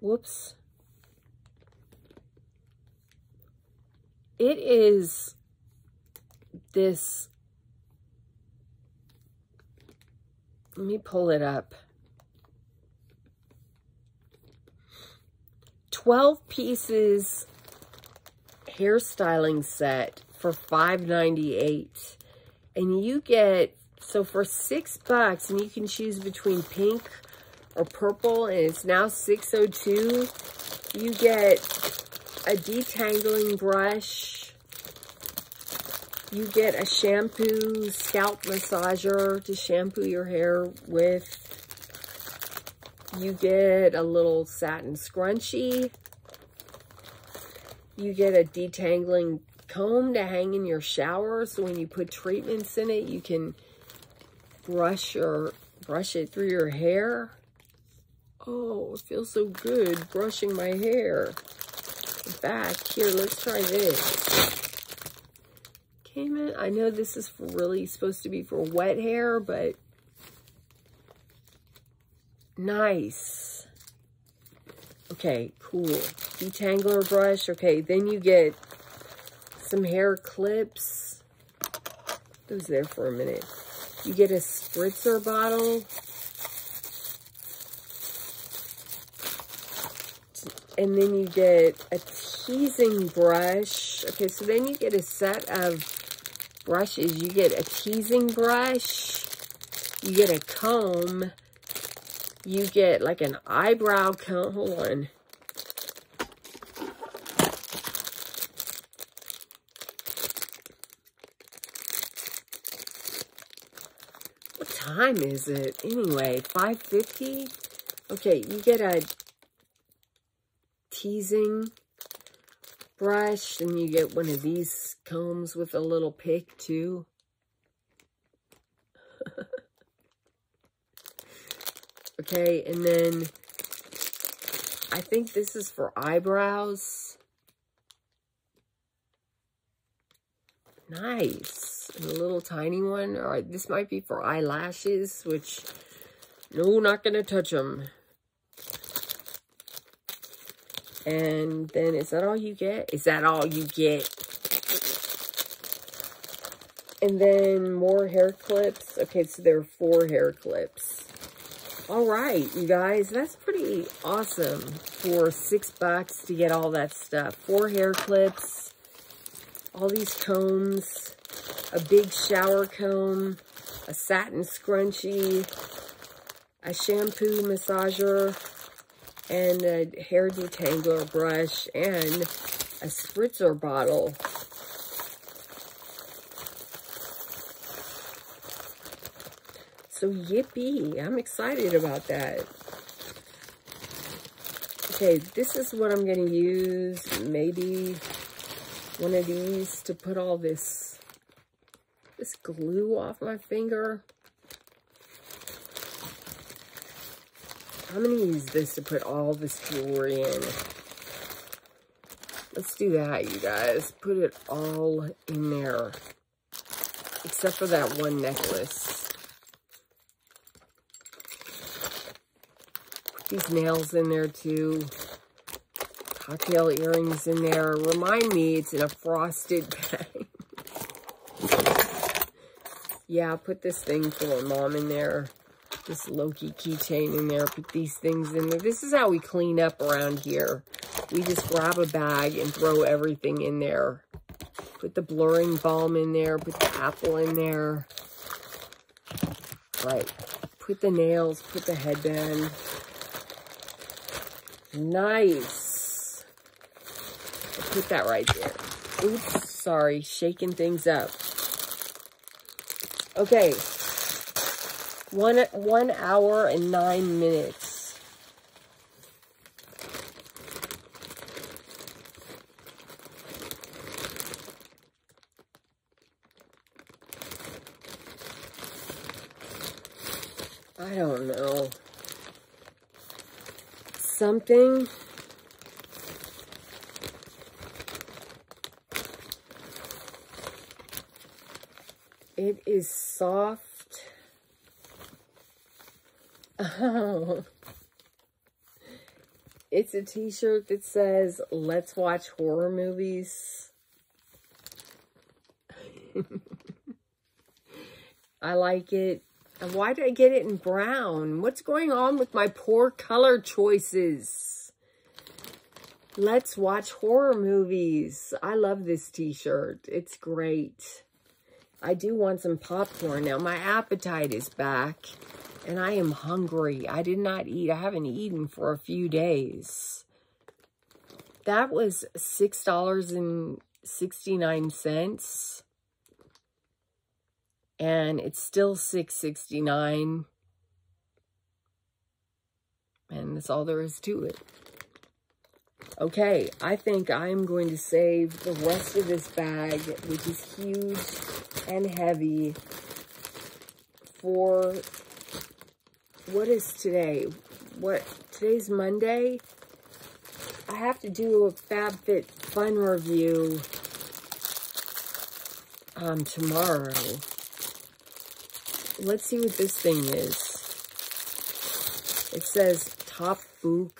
Whoops. It is this, let me pull it up, twelve pieces hairstyling set for five ninety-eight. And you get, so for six bucks, and you can choose between pink or purple, and it's now six oh two. You get a detangling brush. You get a shampoo, scalp massager to shampoo your hair with. You get a little satin scrunchie. You get a detangling comb to hang in your shower, so when you put treatments in it, you can brush or brush it through your hair. Oh, it feels so good brushing my hair back. Here, let's try this. Came in. I know this is really supposed to be for wet hair, but nice. Okay, cool. Detangler brush. Okay, then you get some hair clips. It was there for a minute. You get a spritzer bottle. And then you get a teasing brush. Okay, so then you get a set of brushes. You get a teasing brush. You get a comb. You get like an eyebrow comb. Hold on. What time is it? Anyway, five fifty? Okay, you get a teasing brush, and you get one of these combs with a little pick too. Okay, and then I think this is for eyebrows. Nice. And a little tiny one. All right, this might be for eyelashes, which no, not gonna touch them. And then, is that all you get? Is that all you get? And then more hair clips. Okay, so there are four hair clips. All right, you guys, that's pretty awesome for six bucks to get all that stuff. Four hair clips, all these combs, a big shower comb, a satin scrunchie, a shampoo massager, and a hair detangler brush, and a spritzer bottle. So yippee, I'm excited about that. Okay, this is what I'm gonna use, maybe one of these to put all this, this glue off my finger. I'm going to use this to put all this jewelry in. Let's do that, you guys. Put it all in there. Except for that one necklace. Put these nails in there, too. Cocktail earrings in there. Remind me, it's in a frosted bag. Yeah, put this thing for Mom in there. This Loki keychain in there. Put these things in there. This is how we clean up around here. we just grab a bag and throw everything in there. Put the blurring balm in there, put the apple in there. Right, put the nails, put the headband. Nice. I'll put that right there. Oops, sorry, shaking things up. Okay, one, one hour and nine minutes. I don't know. Something. It is soft. Oh. It's a t-shirt that says, "Let's watch horror movies." I like it. And why did I get it in brown? What's going on with my poor color choices? Let's watch horror movies. I love this t-shirt. It's great. I do want some popcorn now. My appetite is back, and I am hungry. I did not eat. I haven't eaten for a few days. That was six dollars and sixty-nine cents, and it's still six sixty-nine, and that's all there is to it. Okay, I think I'm going to save the rest of this bag, which is huge and heavy, for, what is today? What, today's Monday? I have to do a FabFitFun review um, tomorrow. Let's see what this thing is. It says Top Fook.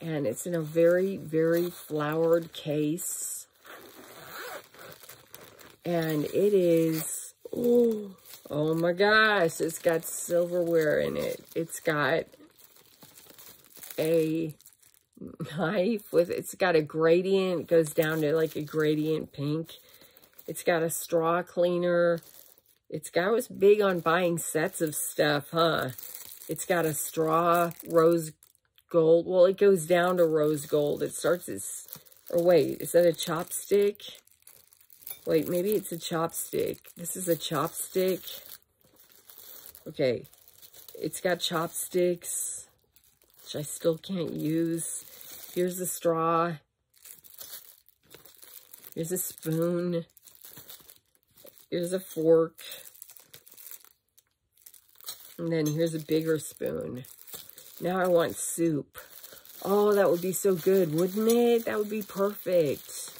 And it's in a very, very flowered case. And it is, oh, oh my gosh, it's got silverware in it. It's got a knife with, it's got a gradient, it goes down to like a gradient pink. It's got a straw cleaner. It's got, I was big on buying sets of stuff, huh? It's got a straw, rose gold. Well, it goes down to rose gold. It starts as, or wait, is that a chopstick? Wait, maybe it's a chopstick. This is a chopstick. Okay. It's got chopsticks, which I still can't use. Here's a straw. Here's a spoon. Here's a fork. And then here's a bigger spoon. Now I want soup. Oh, that would be so good, wouldn't it? That would be perfect.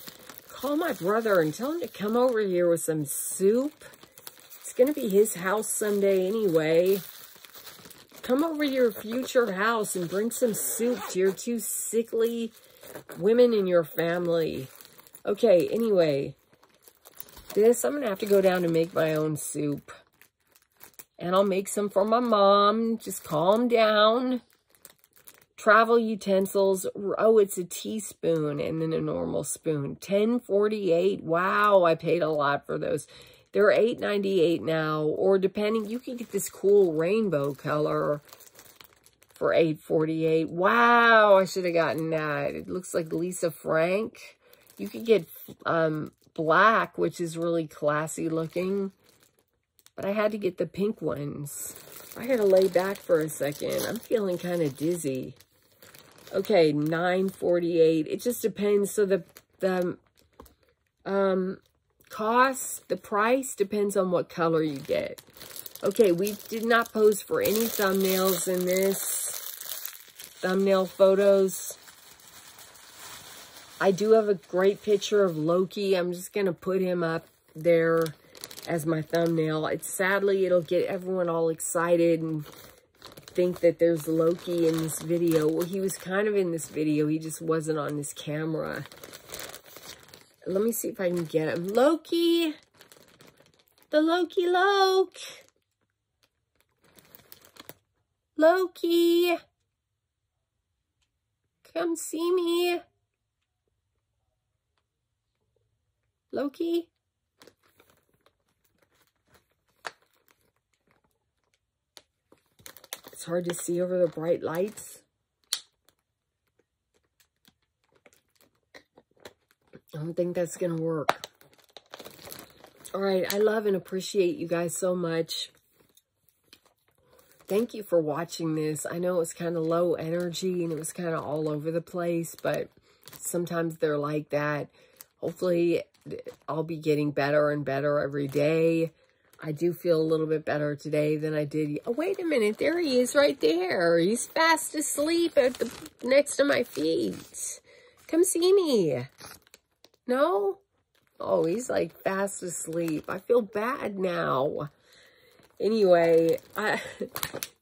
Call my brother and tell him to come over here with some soup. It's going to be his house someday anyway. Come over to your future house and bring some soup to your two sickly women in your family. Okay, anyway. This, I'm going to have to go down to make my own soup. And I'll make some for my mom. Just calm down. Travel utensils. Oh, it's a teaspoon and then a normal spoon. ten forty-eight. Wow, I paid a lot for those. They're eight ninety-eight now. Or depending, you can get this cool rainbow color for eight forty-eight. Wow, I should have gotten that. It looks like Lisa Frank. You could get um, black, which is really classy looking. But I had to get the pink ones. I gotta lay back for a second. I'm feeling kind of dizzy. Okay, nine forty-eight. It just depends. So the the um cost, the price depends on what color you get. Okay, we did not pose for any thumbnails in this. Thumbnail photos. I do have a great picture of Loki. I'm just gonna put him up there as my thumbnail. It's sadly, it'll get everyone all excited and think that there's Loki in this video. Well, he was kind of in this video. He just wasn't on this camera. Let me see if I can get him. Loki! The Loki Loke! Loki! Come see me. Loki? It's hard to see over the bright lights. I don't think that's gonna work. All right, I love and appreciate you guys so much. Thank you for watching this. I know it was kind of low energy and it was kind of all over the place, but sometimes they're like that. Hopefully, I'll be getting better and better every day. I do feel a little bit better today than I did. Oh, wait a minute. There he is right there. He's fast asleep at the next to my feet. Come see me. No? Oh, he's like fast asleep. I feel bad now. Anyway, I,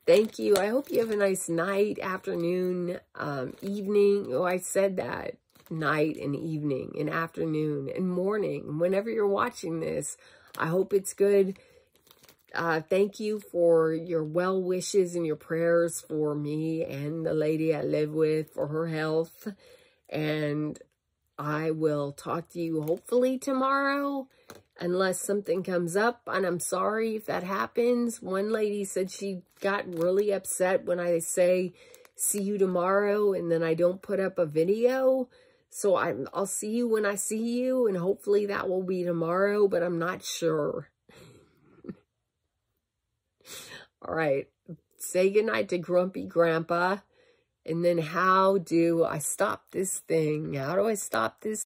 thank you. I hope you have a nice night, afternoon, um, evening. Oh, I said that. Night and evening and afternoon and morning. Whenever you're watching this, I hope it's good. Uh, thank you for your well wishes and your prayers for me and the lady I live with, for her health. And I will talk to you hopefully tomorrow, unless something comes up, and I'm sorry if that happens. One lady said she got really upset when I say, see you tomorrow, and then I don't put up a video. So I'm, I'll see you when I see you, and hopefully that will be tomorrow, but I'm not sure. All right. Say goodnight to Grumpy Grandpa. And then how do I stop this thing? How do I stop this?